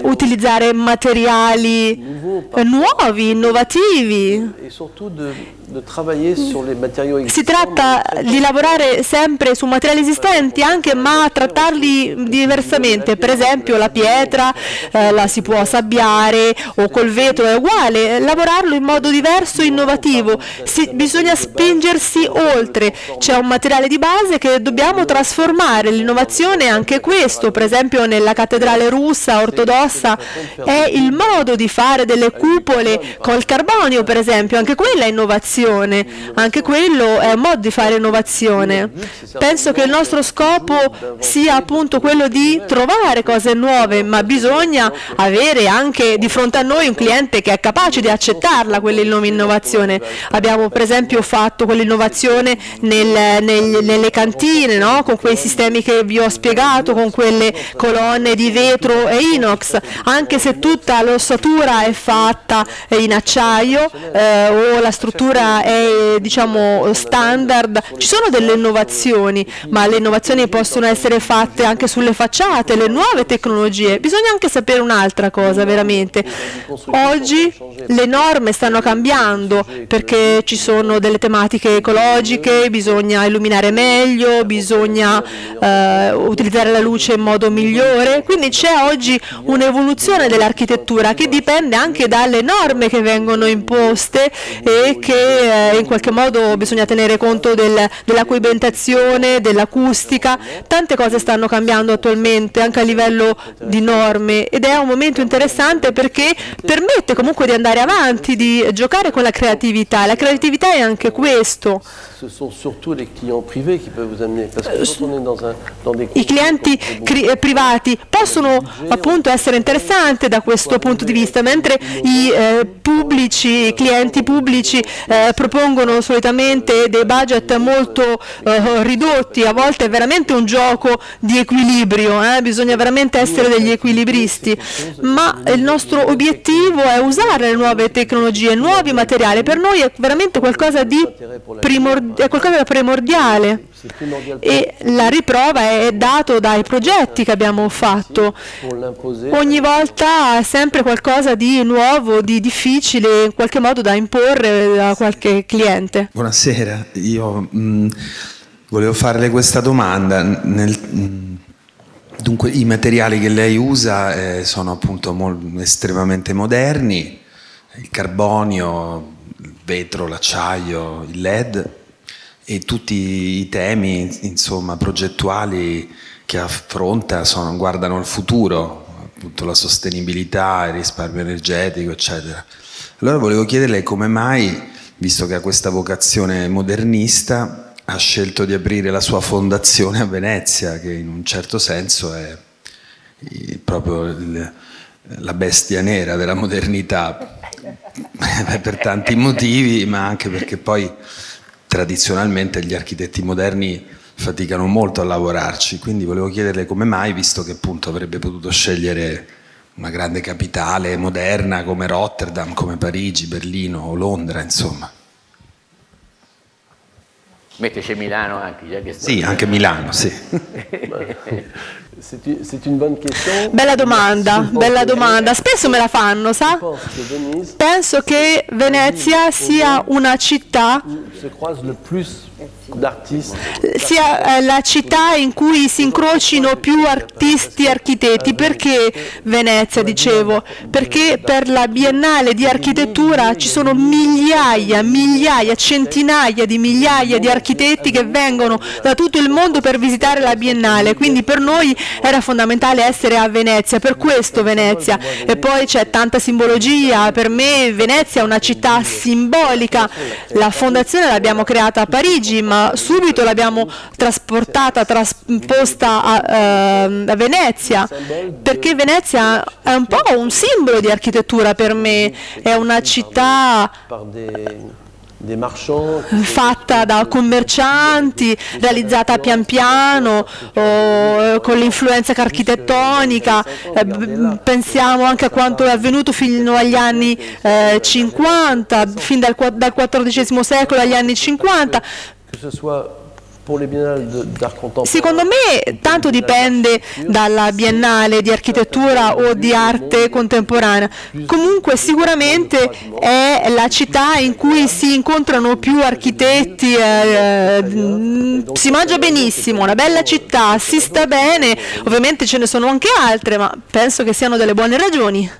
utilizzare materiali nuovi, innovativi. Si tratta di lavorare sempre su materiali esistenti anche, ma trattarli diversamente. Per esempio la pietra la si può sabbiare, o col vetro è uguale, lavorarlo in modo diverso e innovativo. Bisogna spingersi oltre, c'è un materiale di base che dobbiamo trasformare, l'innovazione è anche questo, per esempio nella cattedrale russa russa ortodossa è il modo di fare delle cupole col carbonio, per esempio. Anche quella è innovazione, anche quello è un modo di fare innovazione. Penso che il nostro scopo sia appunto quello di trovare cose nuove, ma bisogna avere anche di fronte a noi un cliente che è capace di accettarla, quell'innovazione. Abbiamo per esempio fatto quell'innovazione nelle cantine, no? Con quei sistemi che vi ho spiegato, con quelle colonne di vetro e inox, anche se tutta l'ossatura è fatta in acciaio o la struttura è, diciamo, standard. Ci sono delle innovazioni, ma le innovazioni possono essere fatte anche sulle facciate, le nuove tecnologie. Bisogna anche sapere un'altra cosa veramente. Oggi le norme stanno cambiando perché ci sono delle tematiche ecologiche, bisogna illuminare meglio, bisogna utilizzare la luce in modo migliore, quindi c'è oggi un'evoluzione dell'architettura che dipende anche dalle norme che vengono imposte e che in qualche modo bisogna tenere conto dell'acquibentazione, dell'acustica. Tante cose stanno cambiando attualmente anche a livello di norme ed è un momento interessante perché permette comunque di andare avanti, di giocare con la creatività. La creatività è anche questo. I clienti privati possono appunto essere interessanti da questo punto di vista, mentre i clienti pubblici propongono solitamente dei budget molto ridotti. A volte è veramente un gioco di equilibrio, bisogna veramente essere degli equilibristi, ma il nostro obiettivo è usare le nuove tecnologie, nuovi materiali. Per noi è veramente qualcosa di primordiale e la riprova è dato dai progetti che abbiamo fatto. Ogni volta è sempre qualcosa di nuovo, di difficile, in qualche modo da imporre a qualche cliente. Buonasera, io volevo farle questa domanda. Dunque, i materiali che lei usa sono appunto estremamente moderni, il carbonio, il vetro, l'acciaio, il LED e tutti i temi, insomma, progettuali che affronta guardano al futuro, appunto la sostenibilità, il risparmio energetico, eccetera. Allora volevo chiederle come mai, visto che ha questa vocazione modernista, ha scelto di aprire la sua fondazione a Venezia, che in un certo senso è proprio la bestia nera della modernità. Per tanti motivi, ma anche perché poi tradizionalmente gli architetti moderni faticano molto a lavorarci, quindi volevo chiederle come mai, visto che appunto avrebbe potuto scegliere una grande capitale moderna come Rotterdam, come Parigi, Berlino o Londra, insomma. Metteci Milano anche, già che sta. Sì, anche Milano, sì. Bella domanda, spesso me la fanno, sa? Penso che Venezia sia una città, sia la città in cui si incrocino più artisti e architetti. Perché Venezia, dicevo? Perché per la Biennale di Architettura ci sono centinaia di migliaia di architetti che vengono da tutto il mondo per visitare la Biennale, quindi per noi era fondamentale essere a Venezia, per questo Venezia. E poi c'è tanta simbologia, per me Venezia è una città simbolica. La fondazione l'abbiamo creata a Parigi, ma subito l'abbiamo trasposta a Venezia, perché Venezia è un po' un simbolo di architettura per me, è una città fatta da commercianti, realizzata pian piano, con l'influenza architettonica. Pensiamo anche a quanto è avvenuto fino agli anni 50, fin dal XIV secolo agli anni 50. Secondo me tanto dipende dalla Biennale di Architettura o di Arte Contemporanea, comunque sicuramente è la città in cui si incontrano più architetti, si mangia benissimo, una bella città, si sta bene. Ovviamente ce ne sono anche altre, ma penso che siano delle buone ragioni.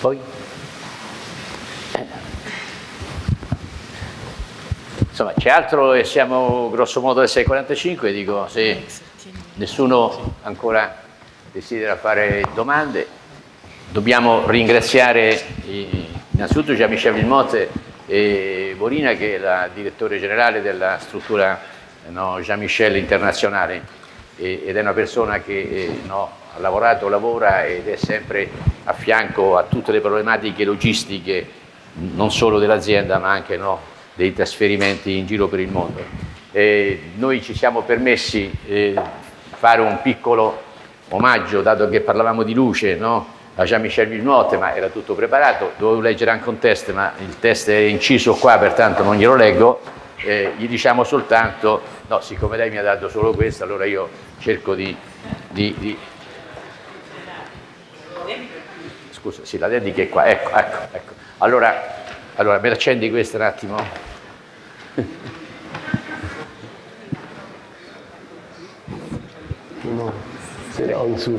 Poi Insomma, c'è altro e siamo grossomodo alle 6:45, dico, se nessuno ancora desidera fare domande, dobbiamo ringraziare innanzitutto Jean-Michel Wilmotte e Borina, che è la direttore generale della struttura Jean-Michel internazionale, ed è una persona che ha lavorato, lavora ed è sempre a fianco a tutte le problematiche logistiche, non solo dell'azienda ma anche dei trasferimenti in giro per il mondo. Noi ci siamo permessi di fare un piccolo omaggio, dato che parlavamo di luce, a Jean-Michel Wilmotte, ma era tutto preparato, dovevo leggere anche un test, ma il test è inciso qua, pertanto non glielo leggo, gli diciamo soltanto, siccome lei mi ha dato solo questo, allora io cerco di... Scusa, sì, la dedica è qua, ecco. Allora me l'accendi questa un attimo? No, se la ho in su.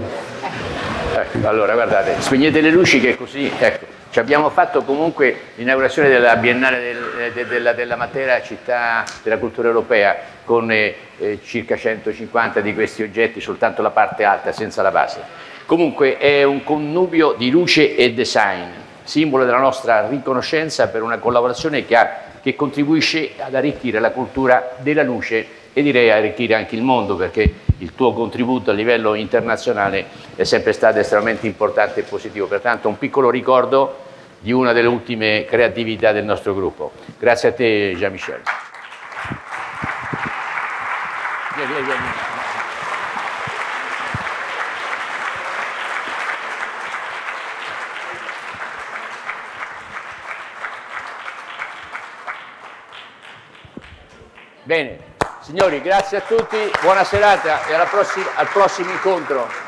Ecco, allora guardate, spegnete le luci che così, ecco, ci abbiamo fatto comunque l'inaugurazione della Biennale della Matera, città della cultura europea, con circa 150 di questi oggetti, soltanto la parte alta, senza la base. Comunque è un connubio di luce e design, simbolo della nostra riconoscenza per una collaborazione che contribuisce ad arricchire la cultura della luce e direi arricchire anche il mondo, perché il tuo contributo a livello internazionale è sempre stato estremamente importante e positivo. Pertanto un piccolo ricordo di una delle ultime creatività del nostro gruppo. Grazie a te Jean-Michel. Bene. Signori, grazie a tutti, buona serata e al prossimo incontro.